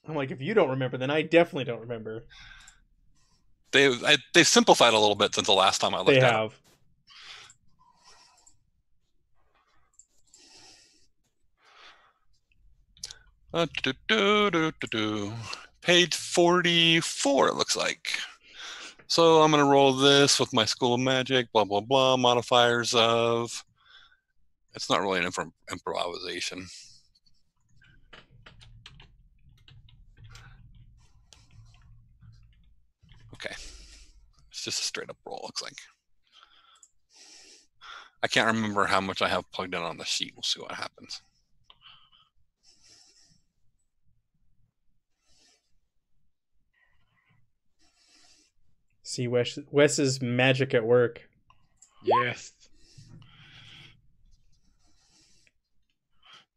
I'm like, if you don't remember, then I definitely don't remember. They I, they've simplified a little bit since the last time I looked at it. They have. It. Uh, do, do, do, do, do. Page forty-four, it looks like. So I'm going to roll this with my School of Magic, blah, blah, blah, modifiers of... It's not really an imp improvisation. Okay. It's just a straight-up roll, it looks like. I can't remember how much I have plugged in on the sheet. We'll see what happens. See Wes, Wes's magic at work. Yes.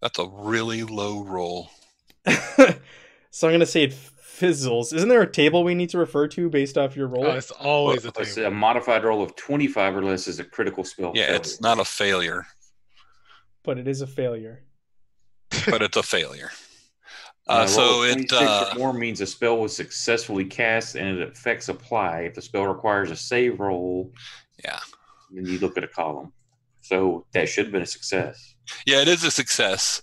That's a really low roll. So I'm going to say it fizzles. Isn't there a table we need to refer to based off your roll? Oh, it's always well, a table. A modified roll of twenty-five or less is a critical spell. Yeah, failure. It's not a failure. But it is a failure. But it's a failure. Uh, so it uh, or more means a spell was successfully cast and it affects apply if the spell requires a save roll. Yeah. Then you look at a column. So that should have been a success. Yeah, it is a success.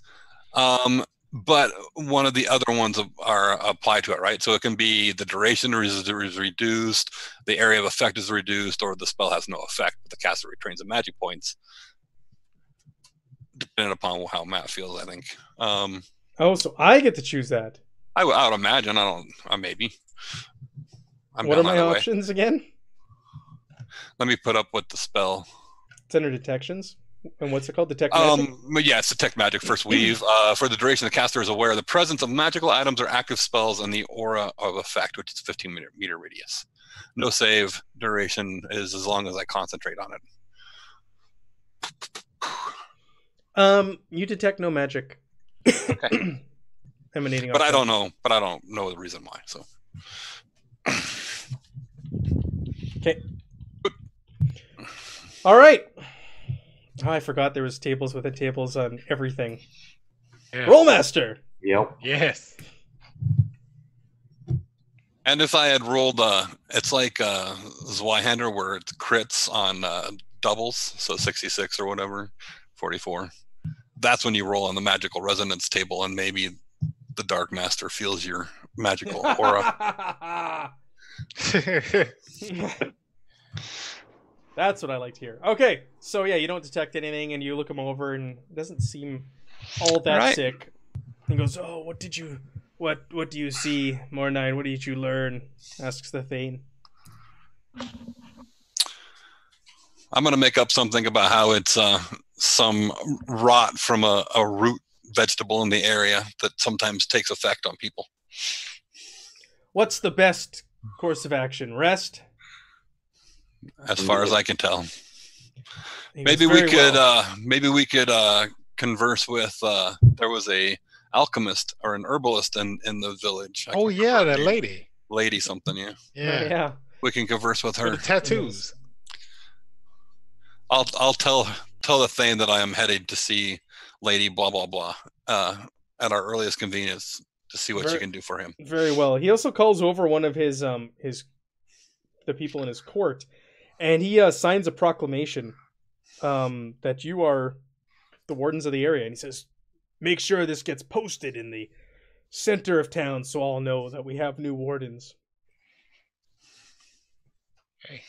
Um, but one of the other ones are apply to it, right? So it can be the duration is reduced, the area of effect is reduced, or the spell has no effect, but the caster returns the magic points, depending upon how Matt feels, I think. Um, Oh, so I get to choose that. I, I would imagine. I don't. Uh, maybe. I'm what are my options way. Again? Let me put up what the spell. It's under detections, and what's it called? Detect magic. Um, yeah, it's detect magic. First weave. Uh, for the duration, the caster is aware of the presence of magical items or active spells and the aura of effect, which is fifteen meter, meter radius. No save. Duration is as long as I concentrate on it. Um, you detect no magic. Okay. Emanating but I don't know. But I don't know the reason why. So. Okay. All right. Oh, I forgot there was tables within tables on everything. Yeah. Rolemaster. Yep. Yes. And if I had rolled, uh, it's like uh, Zweihander, where it crits on uh, doubles, so sixty-six or whatever, forty-four. That's when you roll on the magical resonance table, and maybe the Dark Master feels your magical aura. That's what I like to hear. Okay, so yeah, you don't detect anything, and you look him over, and it doesn't seem all that right. sick, and goes, "Oh, what did you, what, what do you see, Mornine? What did you learn?" asks the Thane. I'm gonna make up something about how it's uh, some rot from a, a root vegetable in the area that sometimes takes effect on people. What's the best course of action? Rest? As far as I can tell. Maybe we could, well. uh, maybe we could uh, converse with, uh, there was a alchemist or an herbalist in, in the village. I oh yeah, that lady. Lady something, yeah. Yeah. Right, yeah. We can converse with her. With the tattoos. I'll, I'll tell, tell the Thane that I am headed to see Lady blah, blah, blah uh, at our earliest convenience to see what very, you can do for him. Very well. He also calls over one of his, um, his, the people in his court, and he uh, signs a proclamation um, that you are the wardens of the area. And he says, make sure this gets posted in the center of town so all know that we have new wardens. Okay.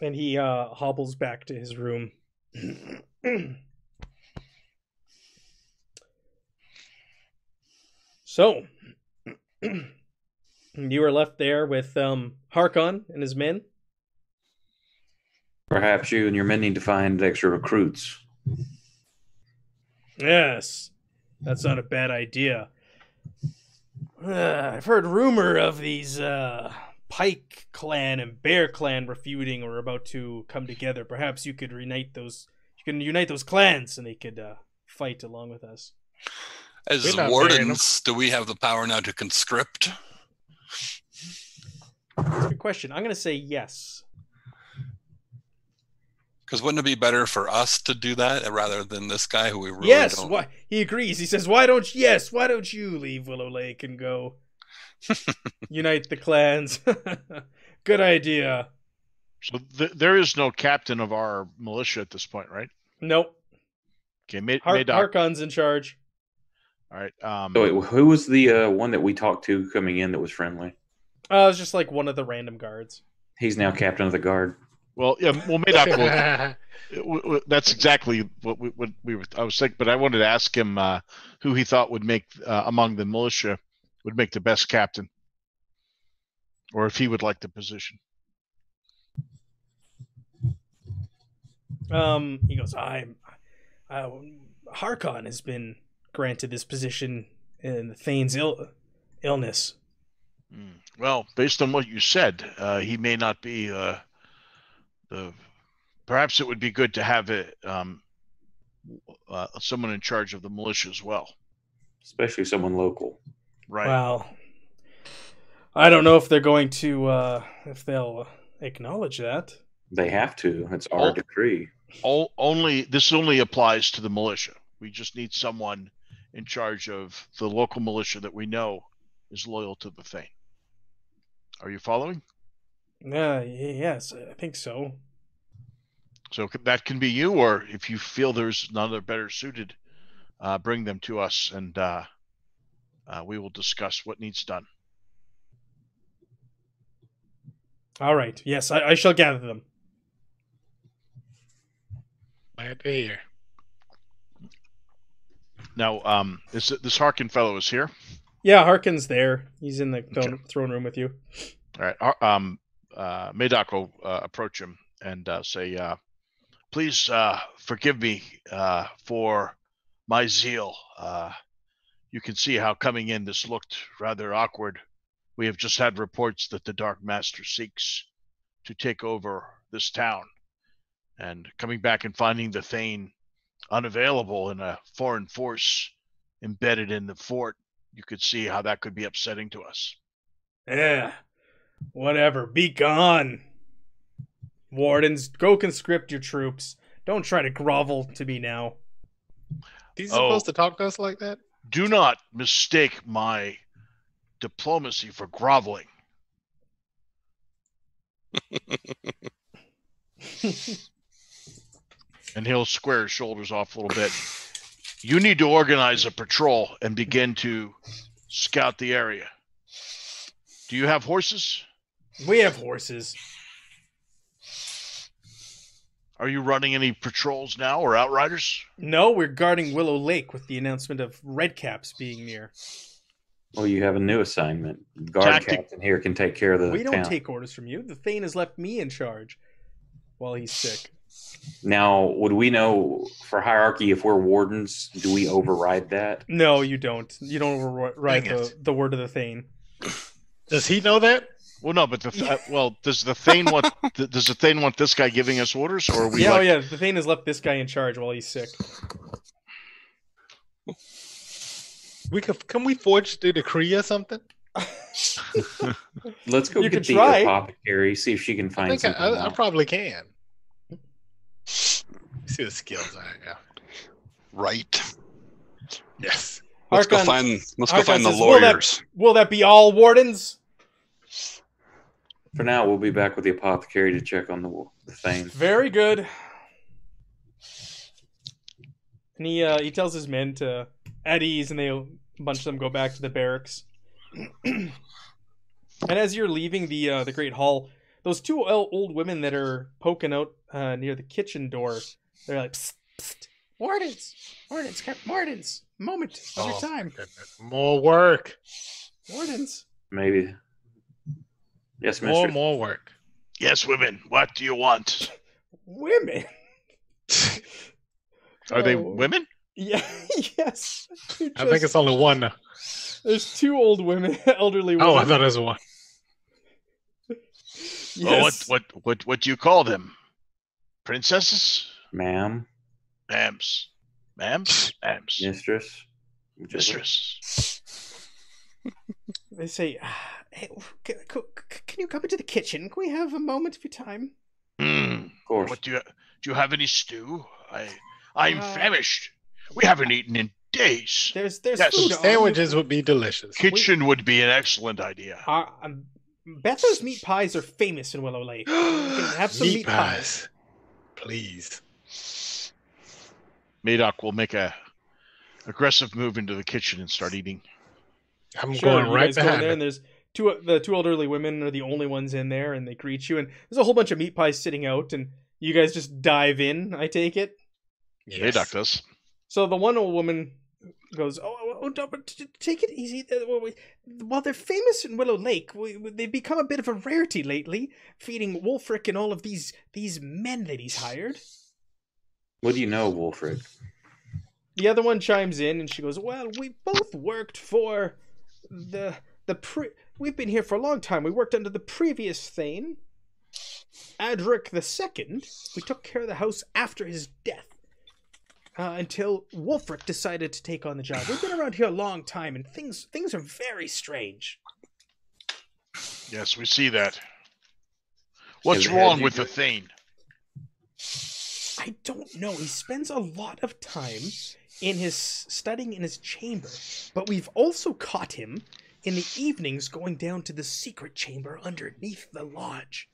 And he uh, hobbles back to his room. So, you are left there with um, Harkon and his men. Perhaps you and your men need to find extra recruits. Yes, that's not a bad idea. Uh, I've heard rumor of these... Uh... Pike Clan and Bear Clan refuting or about to come together. Perhaps you could reunite those. You can unite those clans, and they could uh, fight along with us. As wardens, do we have the power now to conscript? That's a good question. I'm going to say yes. Because wouldn't it be better for us to do that rather than this guy who we really yes, don't? Yes, he agrees. He says, "Why don't? Yes, why don't you leave Willow Lake and go?" Unite the clans. Good idea. So th there is no captain of our militia at this point, right? Nope. Okay, Harkon's in charge. All right. Um, so wait, who was the uh, one that we talked to coming in that was friendly? Uh, it was just like one of the random guards. He's now captain of the guard. Well, yeah. Well, Madoc. Well, that's exactly what we, what we were. I was thinking, but I wanted to ask him uh, who he thought would make uh, among the militia. Would make the best captain, or if he would like the position. Um, he goes, I'm, uh, Harkon has been granted this position in the Thane's Ill illness. Mm. Well, based on what you said, uh, he may not be, uh, the, perhaps it would be good to have a, um, uh, someone in charge of the militia as well. Especially someone local. Right. Well, I don't know if they're going to, uh, if they'll acknowledge that. They have to. It's our all, decree. All, only this only applies to the militia. We just need someone in charge of the local militia that we know is loyal to the Thane. Are you following? Yeah. Uh, yes, I think so. So that can be you, or if you feel there's none that are better suited, uh, bring them to us and. Uh, Uh, we will discuss what needs done. All right. Yes, I, I shall gather them. Glad to hear. Now, um, is it, this Harkon fellow is here? Yeah, Harkon's there. He's in the throne, okay. throne room with you. All right. Our, um, uh, Madoc will uh, approach him and uh, say, uh, "Please uh, forgive me uh, for my zeal. Uh, You can see how coming in this looked rather awkward. We have just had reports that the Dark Master seeks to take over this town. And coming back and finding the Thane unavailable and a foreign force embedded in the fort, you could see how that could be upsetting to us." Eh, whatever. Be gone. Wardens, go conscript your troops. Don't try to grovel to me now. He's oh. supposed to talk to us like that? Do not mistake my diplomacy for groveling. And he'll square his shoulders off a little bit. You need to organize a patrol and begin to scout the area. Do you have horses? We have horses. Are you running any patrols now or outriders? No, we're guarding Willow Lake with the announcement of Redcaps being near. Well, you have a new assignment. Guard Tactic. Captain here can take care of the We don't town. Take orders from you. The Thane has left me in charge while he's sick. Now, would we know, for hierarchy, if we're wardens, do we override that? No, you don't. You don't override the, the word of the Thane. Does he know that? Well, no, but the th yeah. well, does the Thane want th does the Thane want this guy giving us orders, or are we? Yeah, like... oh yeah, the Thane has left this guy in charge while he's sick. We can can we forge the decree or something? Let's go you get the apothecary, see if she can find I think something. I, I probably can. Let's see what skills I got. Right. Yes. Let's Harkon, go find. Let's Harkon go find says, the lawyers. Will that, will that be all wardens? For now, we'll be back with the apothecary to check on the, the Thane. Very good. And he, uh, he tells his men to at ease, and they, a bunch of them go back to the barracks. And as you're leaving the uh, the Great Hall, those two old women that are poking out uh, near the kitchen door, they're like, psst, psst, wardens, wardens, Captain Wardens, moment, it's oh, your time. Goodness. More work. Wardens. Maybe. Yes, mister. More, more work. Yes, women. What do you want? Women? Are oh. they women? Yeah. Yes. Just... I think it's only one. There's two old women, elderly women. Oh, I thought it was one. Yes. Well, what, what, what, what do you call them? Princesses? Ma'am. Ma'ams. Ma'ams? Ma'ams. Mistress. Mistress. They say, hey, can, can you come into the kitchen? Can we have a moment of your time? Mm, of course. What do you do? You have any stew? I I'm uh, famished. We haven't eaten in days. There's there's yes. food. Sandwiches would be delicious. Kitchen we, would be an excellent idea. Uh, um, Beth's meat pies are famous in Willow Lake. Have some meat, meat pies, pies, please. Madoc will make a aggressive move into the kitchen and start eating. I'm sure, going right behind. Go there, and there's two the two elderly women are the only ones in there, and they greet you. And there's a whole bunch of meat pies sitting out, and you guys just dive in. I take it. Yeah, they ducked us. So the one old woman goes, "Oh, oh, oh take it easy. While they're famous in Willow Lake, we, they've become a bit of a rarity lately, feeding Wolfric and all of these these men that he's hired." What do you know, Wolfric? The other one chimes in, and she goes, "Well, we both worked for." The the pre we've been here for a long time. We worked under the previous Thane, Adric the Second. We took care of the house after his death, uh, until Wolfric decided to take on the job. We've been around here a long time, and things things are very strange. Yes, we see that. What's yeah, wrong with the Thane? I don't know. He spends a lot of time. In his studying in his chamber, but we've also caught him in the evenings going down to the secret chamber underneath the lodge.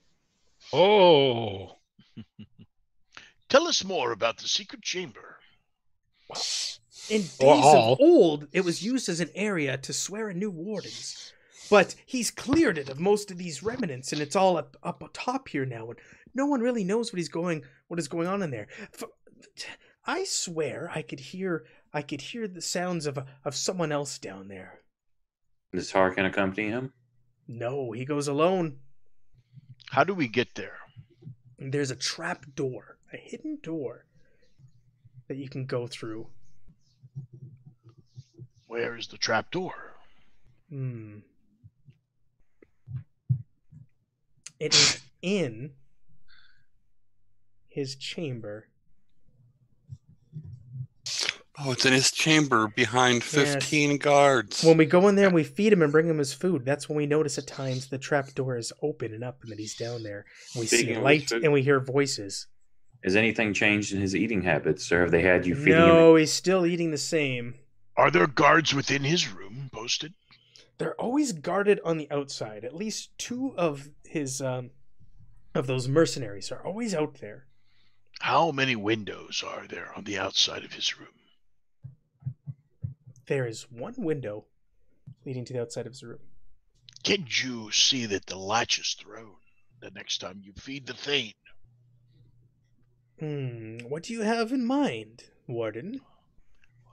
Oh. Tell us more about the secret chamber. Well, in days oh. of old, it was used as an area to swear in new wardens, but he's cleared it of most of these remnants, and it's all up up top here now, and no one really knows what he's going what is going on in there. For, I swear I could hear I could hear the sounds of of someone else down there. Does Harkon accompany him? No, he goes alone. How do we get there? There's a trap door, a hidden door that you can go through. Where is the trap door? Hmm. It is in his chamber. Oh, it's in his chamber behind fifteen yes. guards. When we go in there and we feed him and bring him his food, that's when we notice at times the trap door is open and up and that he's down there. And we Speaking see light and we hear voices. Has anything changed in his eating habits, or have they had you feeding no, him? No, he's still eating the same. Are there guards within his room posted? They're always guarded on the outside. At least two of his um, of those mercenaries are always out there. How many windows are there on the outside of his room? There is one window leading to the outside of his room. Can you see that the latch is thrown the next time you feed the Thane? Hmm, what do you have in mind, Warden?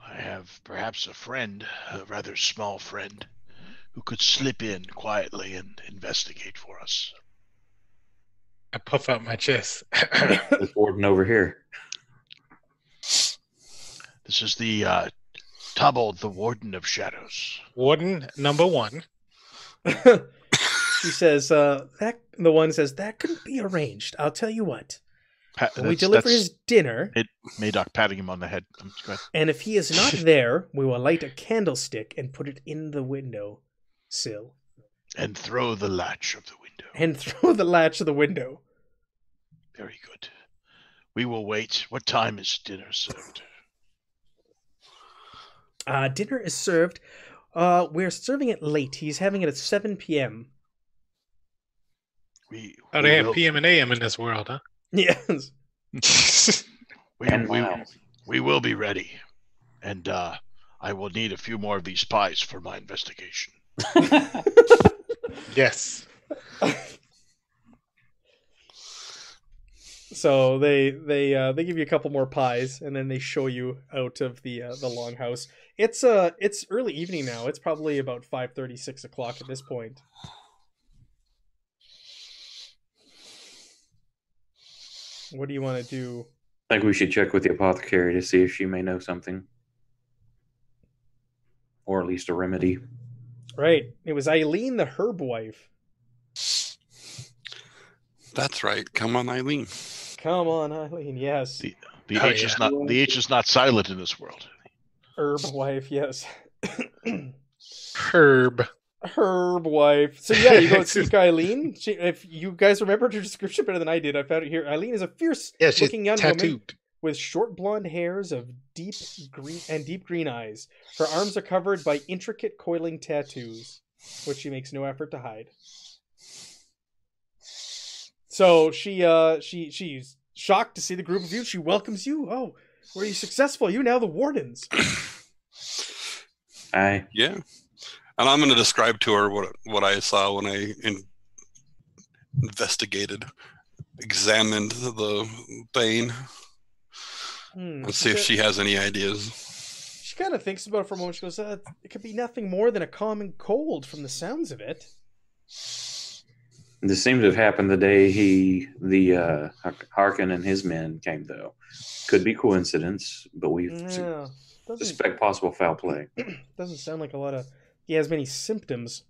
I have perhaps a friend, a rather small friend, who could slip in quietly and investigate for us. I puff out my chest. This Warden over here. This is the uh, Tobald, the Warden of Shadows. Warden number one. He says, uh, that, the one says, that couldn't be arranged. I'll tell you what. Pat, we deliver his dinner. It, Madoc patting him on the head. I'm just and if he is not there, we will light a candlestick and put it in the window sill. And throw the latch of the window. And throw the latch of the window. Very good. We will wait. What time is dinner served? Uh, dinner is served. Uh, we're serving it late. He's having it at seven p m We, oh, they have p m and a m in this world, huh? Yes. we, we, we will be ready. And uh, I will need a few more of these pies for my investigation. Yes. So they they uh, they give you a couple more pies, and then they show you out of the uh, the longhouse. It's uh it's early evening now. It's probably about five thirty, six o'clock at this point. What do you want to do? I think we should check with the apothecary to see if she may know something. Or at least a remedy. Right. It was Eileen, the herb wife. That's right. Come on, Eileen. Come on, Eileen, yes. The, the, oh, H, yeah. is not, the H is not silent in this world. Herb wife, yes. Herb. Herb wife. So yeah, you go seek Eileen. She, if you guys remembered her description better than I did, I found it here. Eileen is a fierce-looking yeah, young tattooed. woman with short blonde hairs of deep green and deep green eyes. Her arms are covered by intricate coiling tattoos, which she makes no effort to hide. So she, uh, she, she's shocked to see the group of you. She welcomes you. Oh, were you successful? You now the wardens. Aye. Yeah. And I'm going to describe to her what what I saw when I in investigated, examined the vein. Hmm, Let's see if she has any ideas. She kind of thinks about it for a moment. She goes, uh, it could be nothing more than a common cold from the sounds of it. This seems to have happened the day he, the uh, Harkon and his men came, though. Could be coincidence, but we yeah, suspect possible foul play. Doesn't sound like a lot of... He has many symptoms.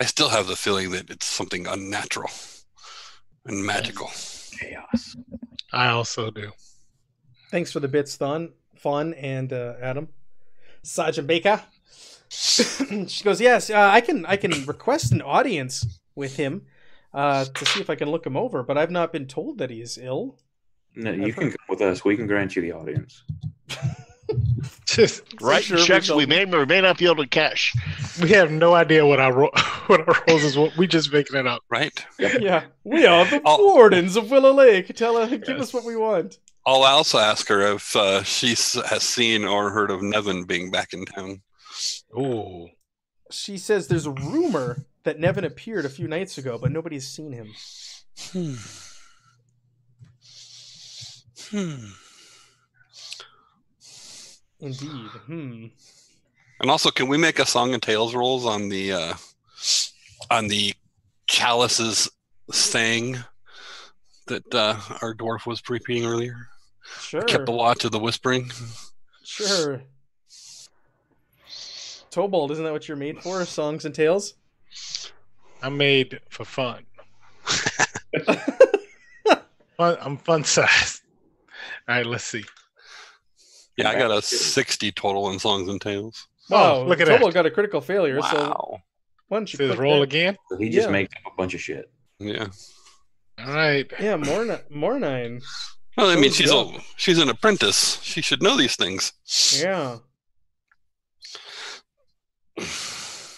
I still have the feeling that it's something unnatural and magical. Chaos. I also do. Thanks for the bits, Thon, Fawn, and uh, Adam. Sergeant Baker. She goes, yes, uh, I can I can request an audience with him uh, to see if I can look him over, but I've not been told that he is ill. No, you I've can heard. come with us. We can grant you the audience. Just write sure checks we may or may not be able to cash. We have no idea what our what our roles is. What we just making it up, right? Yeah, yeah. We are the I'll, wardens of Willow Lake. Tell her, give yes. us what we want. I'll also ask her if uh, she has seen or heard of Nevin being back in town. Oh, she says there's a rumor that Nevin appeared a few nights ago, but nobody's seen him. Hmm. Hmm. Indeed. Hmm. And also, can we make a song and tales rolls on the uh, on the chalices thing that uh, our dwarf was repeating earlier? Sure. I kept the watch of the whispering. Sure. Tobald, isn't that what you're made for? Songs and tales. I'm made for fun. fun I'm fun sized. All right, let's see. Yeah, I got a sixty total in songs and tales. Wow, oh, look at that. Tobald got a critical failure, wow. so why don't you Says roll that? again? He just yeah. makes up a bunch of shit. Yeah. All right. Yeah, Mornine. Mornine. Well, I mean, Who's she's a, she's an apprentice. She should know these things. Yeah.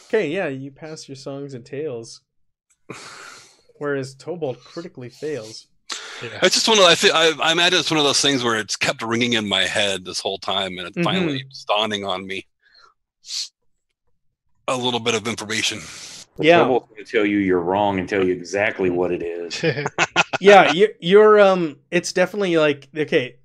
Okay, yeah, you pass your songs and tales, whereas Tobald critically fails. Yeah. It's just one of I, think, I, I imagine it's one of those things where it's kept ringing in my head this whole time, and it mm-hmm. finally dawning on me a little bit of information. Yeah, I will tell you you're wrong and tell you exactly what it is. yeah, you, you're. Um, it's definitely like okay.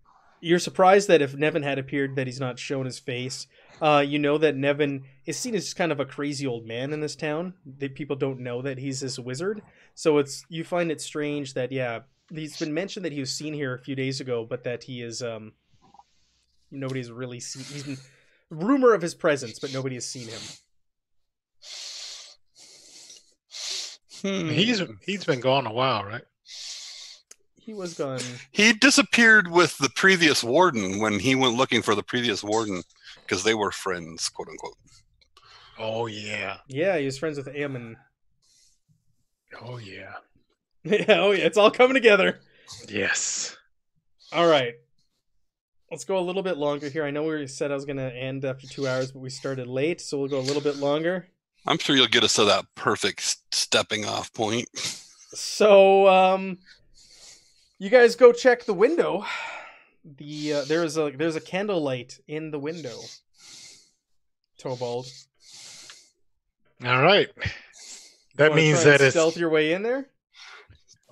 You're surprised that if Nevin had appeared, that he's not shown his face. Uh, you know that Nevin is seen as kind of a crazy old man in this town. That people don't know that he's this wizard. So it's you find it strange that yeah, he's been mentioned that he was seen here a few days ago, but that he is um, nobody's really seen. He's been rumor of his presence, but nobody has seen him. Hmm. He's he's been gone a while, right? He was gone. He disappeared with the previous warden when he went looking for the previous warden because they were friends, quote unquote. Oh yeah, yeah. He was friends with Aemon. Oh yeah. yeah. Oh yeah. It's all coming together. Yes. All right. Let's go a little bit longer here. I know we said I was going to end after two hours, but we started late, so we'll go a little bit longer. I'm sure you'll get us to that perfect stepping off point. So, um, you guys go check the window. The uh, there's a there's a candlelight in the window. Tobald. All right. That means that it's stealth your way in there.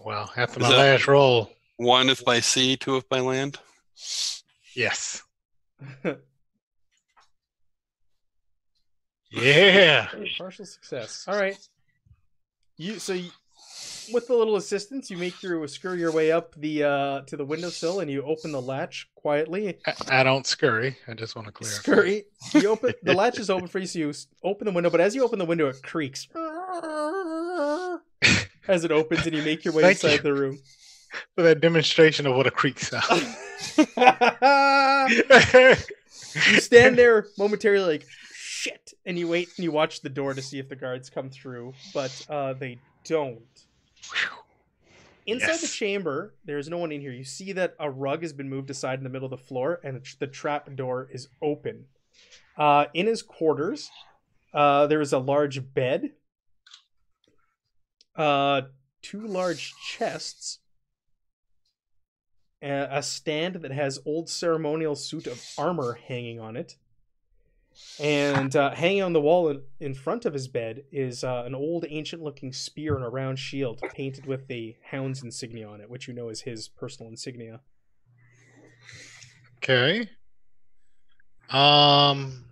Well, after my last roll, one if by sea, two if by land. Yes. Yeah. Partial success. All right. You so you, with a little assistance, you make through scurry your way up the uh to the windowsill and you open the latch quietly. I, I don't scurry. I just want to clear. Scurry. You open the latch is open for you, so you open the window, but as you open the window it creaks as it opens and you make your way Thank inside you. the room. For that demonstration of what a creak sounds. You stand there momentarily like shit, and you wait and you watch the door to see if the guards come through, but uh, they don't. Inside yes. the chamber, there's no one in here. You see that a rug has been moved aside in the middle of the floor, and the trap door is open. Uh, in his quarters, uh, there is a large bed, uh, two large chests, a stand that has old ceremonial suit of armor hanging on it. And uh, hanging on the wall in, in front of his bed is uh, an old ancient-looking spear and a round shield painted with the hound's insignia on it, which you know is his personal insignia. Okay. Um,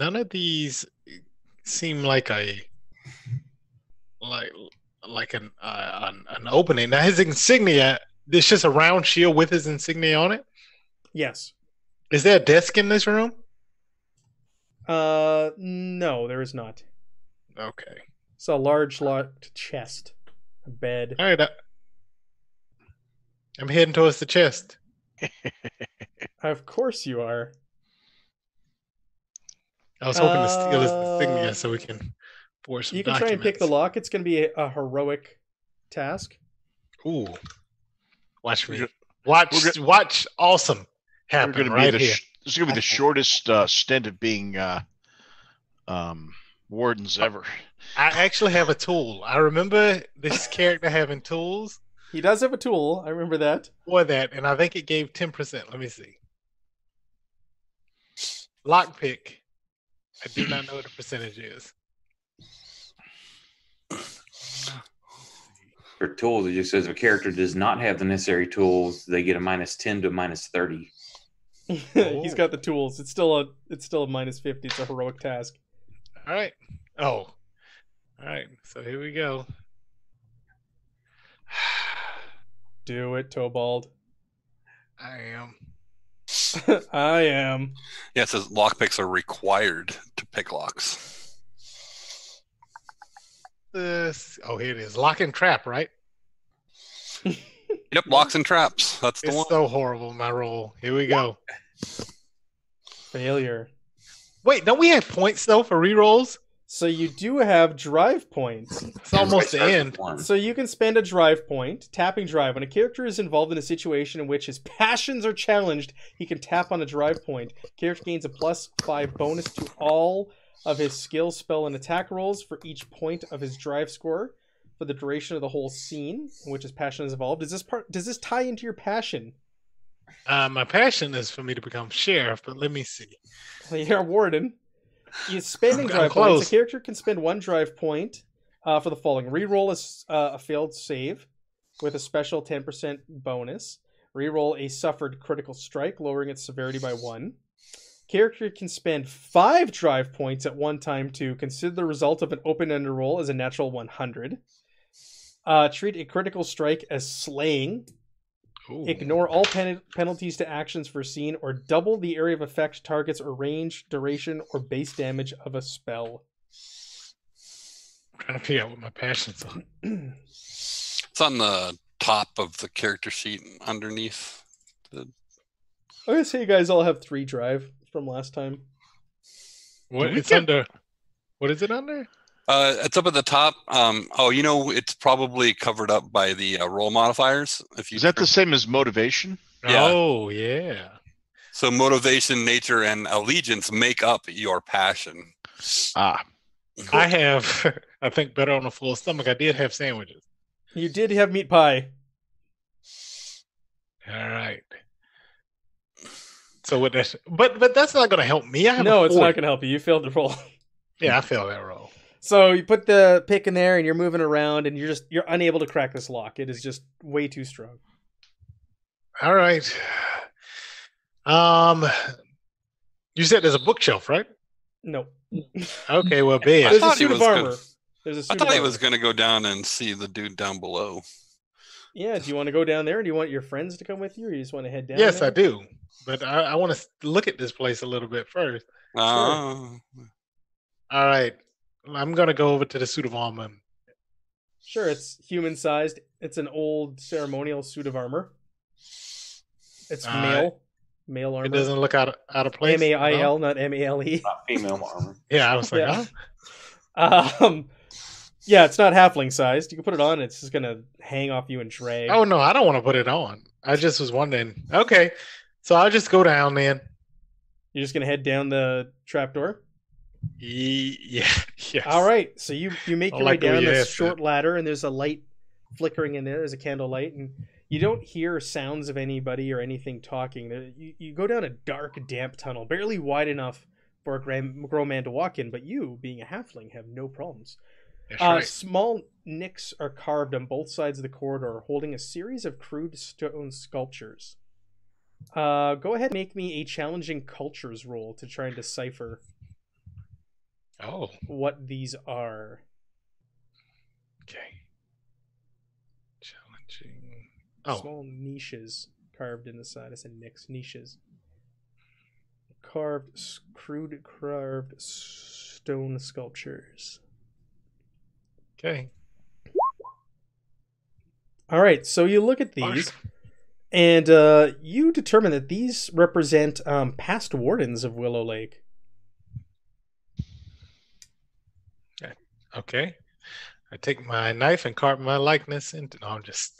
none of these seem like a like like an uh, an, an opening. Now his insignia, it's just a round shield with his insignia on it. Yes. Is there a desk in this room? Uh, no, there is not. Okay. It's a large locked chest, a bed. All right, I... I'm heading towards the chest. Of course you are. I was hoping uh, to steal his insignia so we can force some You can documents. Try and pick the lock. It's going to be a heroic task. Ooh. Watch me. Watch, watch awesome. Happen gonna right be the, This is going to be the shortest uh, stint of being uh, um, wardens ever. I actually have a tool. I remember this character having tools. He does have a tool. I remember that. For that, and I think it gave ten percent. Let me see. Lockpick. I do not know what the percentage is. For tools, it just says if a character does not have the necessary tools, they get a minus ten to a minus thirty. He's got the tools. It's still a it's still a minus fifty. It's a heroic task. All right. Oh. All right. So here we go. Do it, Tobald. I am. I am. Yeah, it says lockpicks are required to pick locks. This oh, here it is. Lock and trap, right? Yep, locks and traps. That's the it's one. It's so horrible, my roll. Here we go. Failure. Wait, don't we have points, though, for rerolls? So you do have drive points. It's almost the end. So you can spend a drive point, tapping drive. When a character is involved in a situation in which his passions are challenged, he can tap on a drive point. Character gains a plus five bonus to all of his skill, spell, and attack rolls for each point of his drive score. For the duration of the whole scene, in which his passion is involved. Does this part does this tie into your passion? Uh, my passion is for me to become sheriff, but let me see. Well, you're a warden. You're spending drive points. A character can spend one drive point uh, for the following. Reroll a, uh, a failed save with a special ten percent bonus. Reroll a suffered critical strike, lowering its severity by one. Character can spend five drive points at one time to consider the result of an open-ended roll as a natural one hundred. Uh, treat a critical strike as slaying. Ooh. Ignore all pen penalties to actions foreseen, or double the area of effect, targets, or range, duration, or base damage of a spell. I'm trying to figure out what my passion's on. It's on the top of the character sheet underneath. The... I'm going to say you guys all have three drive from last time. What, it's get... under... what is it under? Uh, it's up at the top. Um, oh, you know, it's probably covered up by the uh, roll modifiers. If you Is that the same as motivation? Yeah. Oh, yeah. So motivation, nature, and allegiance make up your passion. Ah. Cool. I have, I think, better on a full stomach. I did have sandwiches. You did have meat pie. All right. So what? That's, but but that's not going to help me. I have no, it's not going to help you. You failed the roll. Yeah, I failed that roll. So you put the pick in there, and you're moving around, and you're just you're unable to crack this lock. It is just way too strong. All right. Um, you said there's a bookshelf, right? No. Okay. Well, big. There's, there's a suit of armor. There's a suit. I thought I was going to go down and see the dude down below. Yeah. Do you want to go down there? Do you want your friends to come with you, or you just want to head down? Yes, there? I do. But I, I want to look at this place a little bit first. Oh. Sure. All right. I'm going to go over to the suit of armor. Sure, it's human-sized. It's an old ceremonial suit of armor. It's uh, male. Male armor. It doesn't look out of, out of place. M A I L, no? Not M A L E. Not female armor. Yeah, I was like, yeah. Oh. Um, yeah, it's not halfling-sized. You can put it on, it's just going to hang off you and drag. Oh, no, I don't want to put it on. I just was wondering. Okay, so I'll just go down, man. You're just going to head down the trapdoor? Yeah. Yes. All right. So you you make your way down this short ladder, and there's a light flickering in there. There's a candle light, and you don't hear sounds of anybody or anything talking. You you go down a dark, damp tunnel, barely wide enough for a grown man to walk in. But you, being a halfling, have no problems. That's uh, right. Small nicks are carved on both sides of the corridor, holding a series of crude stone sculptures. Uh, go ahead and make me a challenging cultures roll to try and decipher. Oh, what these are. Okay. Challenging. Oh. Small niches carved in the side. I said nicks. Niches. Carved, crude carved stone sculptures. Okay. All right. So you look at these, and uh, you determine that these represent um, past wardens of Willow Lake. Okay, I take my knife and carve my likeness into. No, I'm just.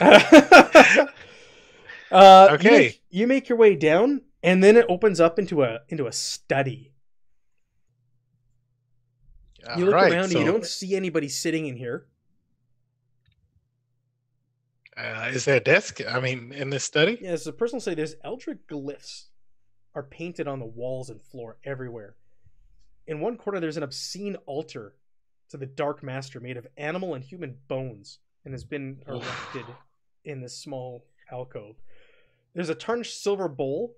uh, okay, you make, you make your way down, and then it opens up into a into a study. All you look right, around, so... and you don't see anybody sitting in here. Uh, is there a desk? I mean, in this study? Yeah, as the person will say, there's eldritch glyphs are painted on the walls and floor everywhere. In one corner, there's an obscene altar to the Dark Master, made of animal and human bones, and has been erected in this small alcove. There's a tarnished silver bowl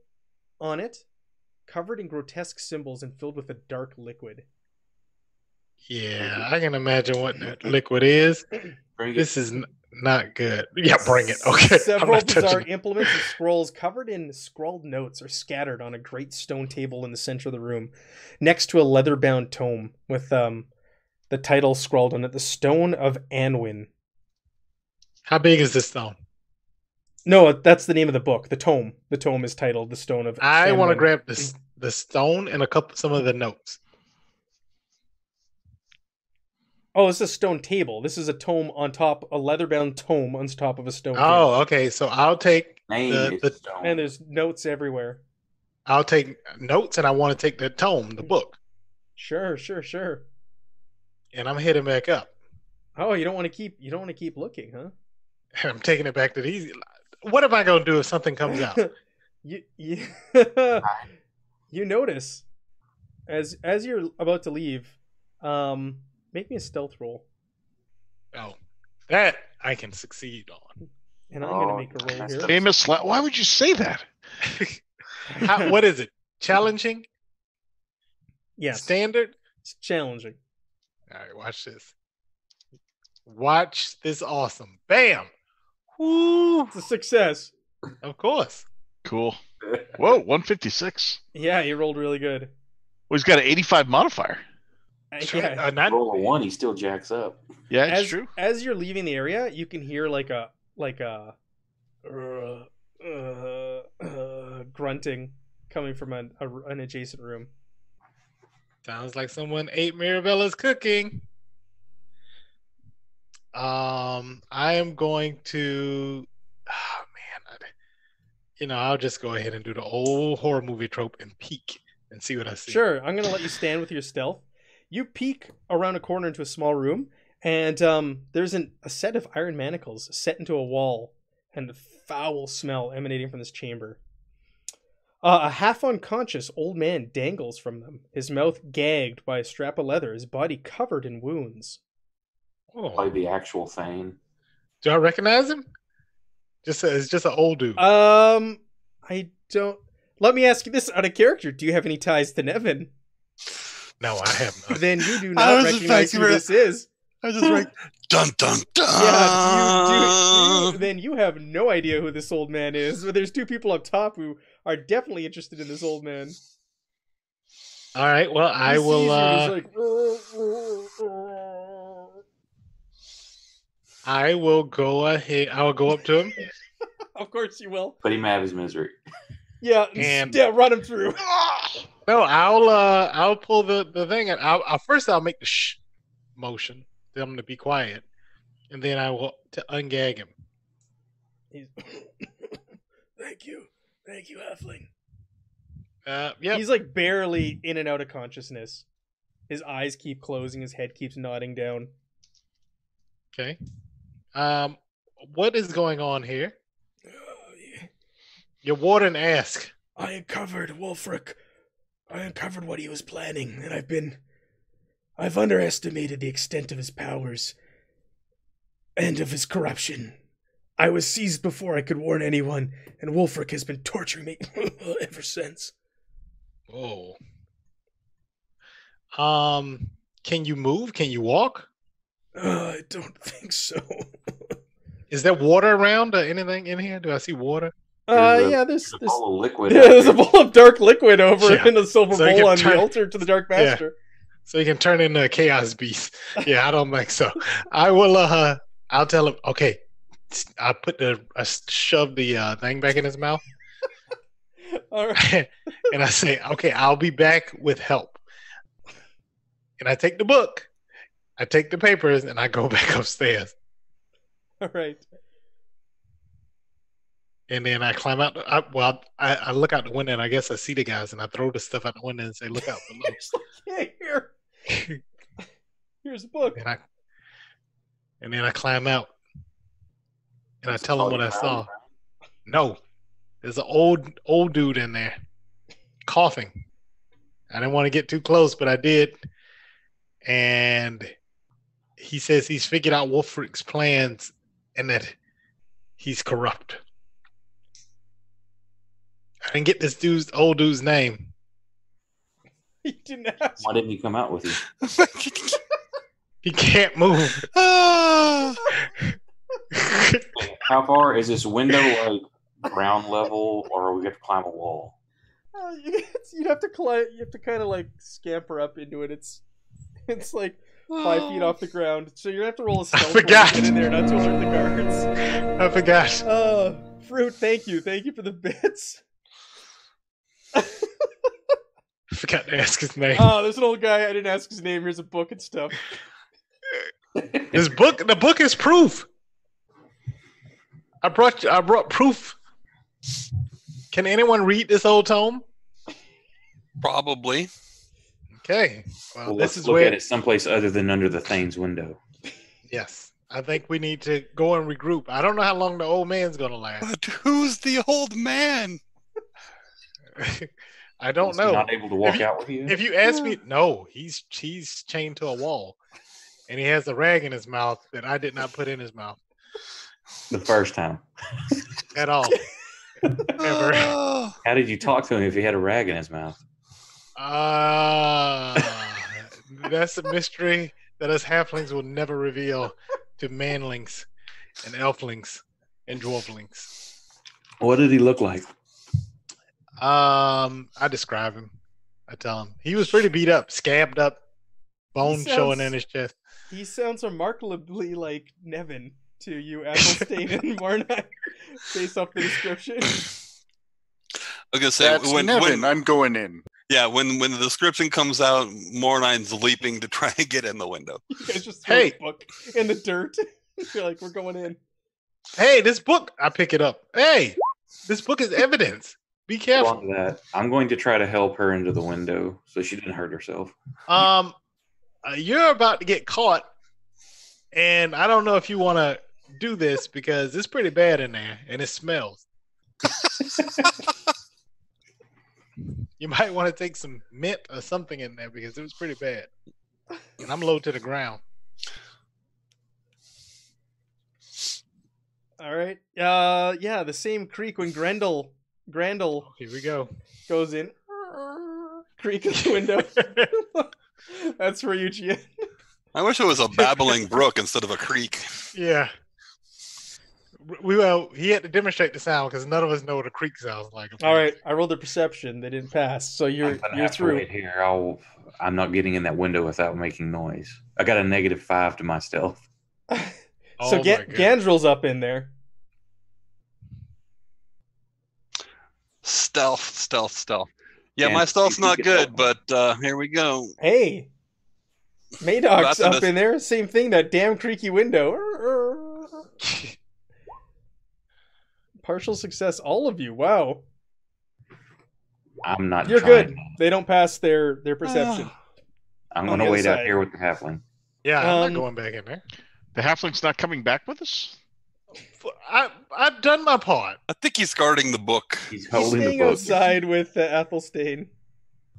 on it, covered in grotesque symbols and filled with a dark liquid. Yeah, I can imagine what that liquid is. Bring this it. Is not good. Yeah, bring it. Okay. Several bizarre implements and scrolls covered in scrawled notes are scattered on a great stone table in the center of the room, next to a leather-bound tome with um. the title scrawled on it, The Stone of Anwyn. How big is this stone? No, that's the name of the book. The tome. The tome is titled The Stone of I Anwyn. I want to grab this, the stone and a couple, some of the notes. Oh, it's a stone table. This is a tome on top, a leather-bound tome on top of a stone table. Oh, okay. So I'll take the, the stone. And there's notes everywhere. I'll take notes, and I want to take the tome, the book. Sure, sure, sure. And I'm heading back up. Oh, you don't want to keep you don't want to keep looking, huh? I'm taking it back to the easy. What am I going to do if something comes out? you you, you notice as as you're about to leave, um, make me a stealth roll. Oh, that I can succeed on. And I'm oh, going to make a roll here. Famous. La- Why would you say that? How, what is it? Challenging? Yes. Standard? It's challenging. All right, watch this. Watch this awesome. Bam! Woo! It's a success. Of course. Cool. Whoa, one fifty-six. Yeah, he rolled really good. Well, he's got an eighty-five modifier. Yeah. Uh, roll a one, he still jacks up. Yeah, it's as, true. As you're leaving the area, you can hear like a like a uh, uh, uh, grunting coming from an, a, an adjacent room. Sounds like someone ate Mirabella's cooking. Um, I am going to. Oh man, I, you know, I'll just go ahead and do the old horror movie trope and peek and see what I see. Sure, I'm gonna let you stand with your stealth. You peek around a corner into a small room, and um, there's an, a set of iron manacles set into a wall, and a foul smell emanating from this chamber. Uh, a half-unconscious old man dangles from them, his mouth gagged by a strap of leather, his body covered in wounds. Oh. Probably the actual Thane. Do I recognize him? Just a, it's just an old dude. Um, I don't... Let me ask you this out of character. Do you have any ties to Nevin? No, I have not. Then you do not recognize who this is. I was just like, dun, dun, dun. Yeah, you, you, then you have no idea who this old man is. But there's two people up top who are definitely interested in this old man. All right, well, I will... Uh, like, oh, oh, oh. I will go ahead. I will go up to him. Of course you will. But he may have his misery. Yeah, and... yeah, run him through. No, I'll uh, I'll pull the, the thing, and I'll, I'll first I'll make the shh motion. Then I'm gonna be quiet, and then I will to ungag him. He's... thank you, thank you, Halfling. Uh, yeah. He's like barely in and out of consciousness. His eyes keep closing. His head keeps nodding down. Okay. Um, what is going on here? Oh, yeah. Your warden asked. I uncovered Wolfric. I uncovered what he was planning, and I've been... I've underestimated the extent of his powers and of his corruption. I was seized before I could warn anyone, and Wolfric has been torturing me ever since. Whoa. Um, can you move? Can you walk? Uh, I don't think so. Is there water around or anything in here? Do I see water? Uh, there's a, yeah, there's, there's, there's, a bowl of liquid yeah, there's a bowl of dark liquid over yeah. in the silver so bowl on turn, the altar to the Dark Master. Yeah. So he can turn into a chaos beast. Yeah, I don't think so. I will, uh, I'll tell him, okay, I put the, I shove the uh, thing back in his mouth. All right. And I say, okay, I'll be back with help. And I take the book, I take the papers, and I go back upstairs. All right. And then I climb out. I, well, I, I look out the window, and I guess I see the guys, and I throw the stuff out the window and say, "Look out below." Like, yeah, here, here's a book. And, I, and then I climb out, and That's I tell them what I saw. Around. No, there's an old old dude in there, coughing. I didn't want to get too close, but I did. And he says he's figured out Wolfric's plans, and that he's corrupt. I didn't get this dude's old dude's name. He didn't ask. Why didn't he come out with you? He can't move. How far is this window? Like ground level, or we have to climb a wall? Uh, you'd have to climb. You have to kind of like scamper up into it. It's it's like five feet off the ground, so you're gonna have to roll a stealth. I forgot. Get in there, not to alert the guards. I forgot. Uh, fruit. Thank you. Thank you for the bits. I forgot to ask his name. Oh, there's an old guy. I didn't ask his name. Here's a book and stuff. This book, the book is proof. I brought, I brought proof. Can anyone read this old tome? Probably. Okay. Well, well this let's is look where... at it someplace other than under the Thane's window. Yes, I think we need to go and regroup. I don't know how long the old man's going to last. But who's the old man? I don't he's know. Not able to walk if, out with you. If you ask me, no, he's he's chained to a wall, and he has a rag in his mouth that I did not put in his mouth. The first time. At all. Ever. How did you talk to him if he had a rag in his mouth? Uh, that's a mystery that us halflings will never reveal to manlings and elflings and dwarflings. What did he look like? Um, I describe him. I tell him. He was pretty beat up, scabbed up, bone sounds, showing in his chest. He sounds remarkably like Nevin to you, Applestain and Mornine, based off the description. I was going to say, That's when, Nevin, when, I'm going in. Yeah, when, when the description comes out, Mornine's leaping to try and get in the window. You guys just throw hey. the book in the dirt. You're like, we're going in. Hey, this book. I pick it up. Hey, this book is evidence. Be careful. Along that, I'm going to try to help her into the window so she didn't hurt herself. Um, you're about to get caught, and I don't know if you want to do this because it's pretty bad in there, and it smells. You might want to take some mint or something in there because it was pretty bad, and I'm low to the ground. All right. Uh, yeah, the same creek when Grendel. Grendel, here we go. Goes in. Creak at the window. That's for you, Gian. I wish it was a babbling brook instead of a creek. Yeah. We well, he had to demonstrate the sound because none of us know what a creek sounds like. All right, I rolled a perception. They didn't pass, so you're you're through. Right here, I'll, I'm not getting in that window without making noise. I got a negative five to my stealth. So oh Ga- Gandril's up in there. Stealth, stealth, stealth. Yeah, and my stealth's not good, but uh, here we go. Hey, Madoc's up this. in there. Same thing, that damn creaky window. Partial success, all of you. Wow. I'm not You're trying. good. They don't pass their, their perception. I'm going to wait out here with the halfling. Yeah, I'm um, not going back in there. The halfling's not coming back with us? I, I've done my part. I think he's guarding the book. He's holding he's staying the book. outside with uh, Athelstan.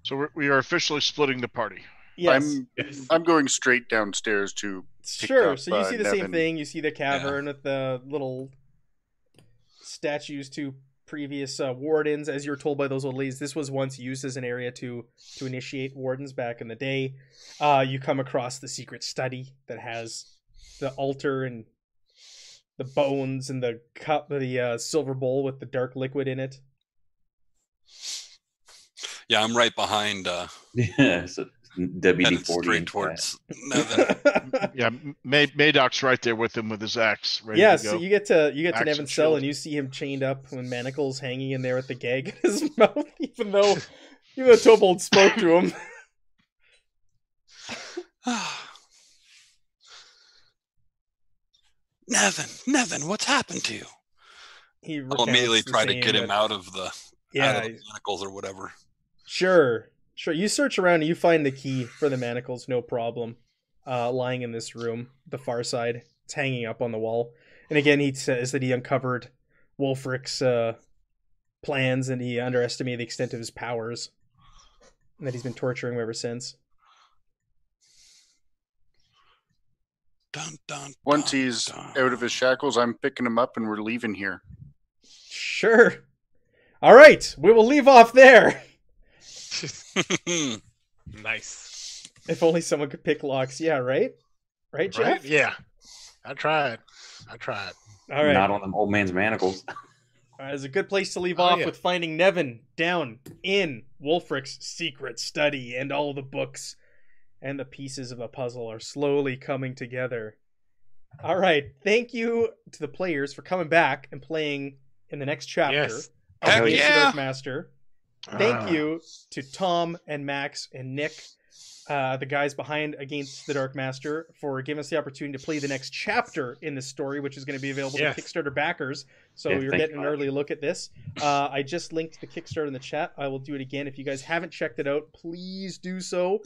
So we're, we are officially splitting the party. Yes. I'm, I'm going straight downstairs to pick Sure, up, so you uh, see the Nevin. same thing. You see the cavern yeah. with the little statues to previous uh, wardens. As you're told by those old ladies, this was once used as an area to, to initiate wardens back in the day. Uh, you come across the secret study that has the altar and the bones and the cup, the uh, silver bowl with the dark liquid in it. Yeah, I'm right behind. Uh, yeah, so W D forty. Straight towards. Yeah, May Madoc's right there with him with his axe. Ready yeah, to go. So you get to you get axe to Nevin's cell and you see him chained up with manacles hanging in there with the gag in his mouth, even though even though Tobald spoke to him. Nevin, Nevin, what's happened to you? He I'll immediately try to get him out of the yeah, out of the manacles or whatever. Sure, sure. You search around and you find the key for the manacles, no problem. Uh, lying in this room, the far side, it's hanging up on the wall. And again, he says that he uncovered Wolfric's uh, plans and he underestimated the extent of his powers, and that he's been torturing him ever since. Dun, dun, Once dun, he's dun. out of his shackles, I'm picking him up and we're leaving here. Sure. All right. We will leave off there. Nice. If only someone could pick locks. Yeah, right? Right, Jeff? Right? Yeah. I tried. I tried. All right. Not on the old man's manacles. All right, it's a good place to leave oh, off yeah. with finding Nevin down in Wolfric's secret study, and all the books and the pieces of a puzzle are slowly coming together. All right. Thank you to the players for coming back and playing in the next chapter yes. of Heck Against yeah. the Dark Master. Thank uh. you to Tom and Max and Nick, uh, the guys behind Against the Dark Master, for giving us the opportunity to play the next chapter in this story, which is going to be available yes. to Kickstarter backers. So yeah, you're getting you. an early look at this. Uh, I just linked the Kickstarter in the chat. I will do it again. If you guys haven't checked it out, please do so.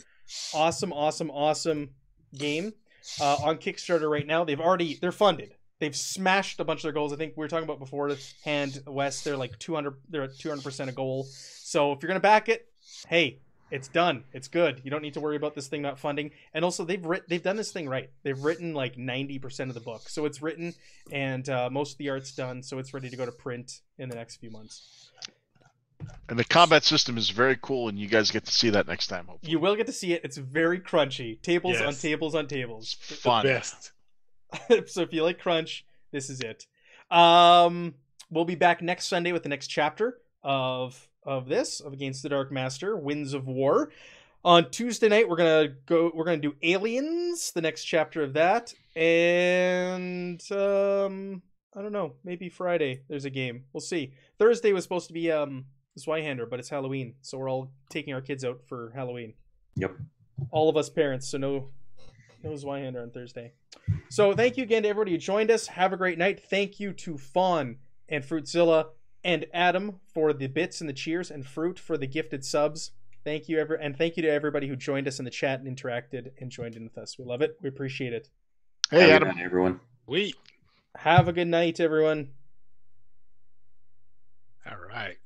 Awesome, awesome, awesome game uh, on Kickstarter right now. They've already, they're funded. They've smashed a bunch of their goals. I think we were talking about beforehand, Wes, they're like two hundred, they're at two hundred percent a goal. So if you're going to back it, hey, It's done. It's good. You don't need to worry about this thing not funding. And also, they've writ- they've done this thing right. They've written like ninety percent of the book. So it's written, and uh, most of the art's done, so it's ready to go to print in the next few months. And the combat system is very cool, and you guys get to see that next time, hopefully. You will get to see it. It's very crunchy. Tables yes. on tables on tables. It's fun. The best. So if you like crunch, this is it. Um, we'll be back next Sunday with the next chapter of... of this of Against the Dark Master, Winds of War. On Tuesday night, we're gonna go we're gonna do Aliens, the next chapter of that, and um I don't know, maybe Friday there's a game, we'll see. Thursday was supposed to be um Zweihander, but it's Halloween, so we're all taking our kids out for Halloween. Yep, all of us parents, so no no Zweihander on Thursday. So thank you again to everybody who joined us. Have a great night. Thank you to Fawn and Fruitzilla and Adam for the bits and the cheers, and Fruit for the gifted subs. Thank you, ever, and thank you to everybody who joined us in the chat and interacted and joined in with us. We love it. We appreciate it. Hey, Adam. Night, everyone. We have a good night, everyone. All right.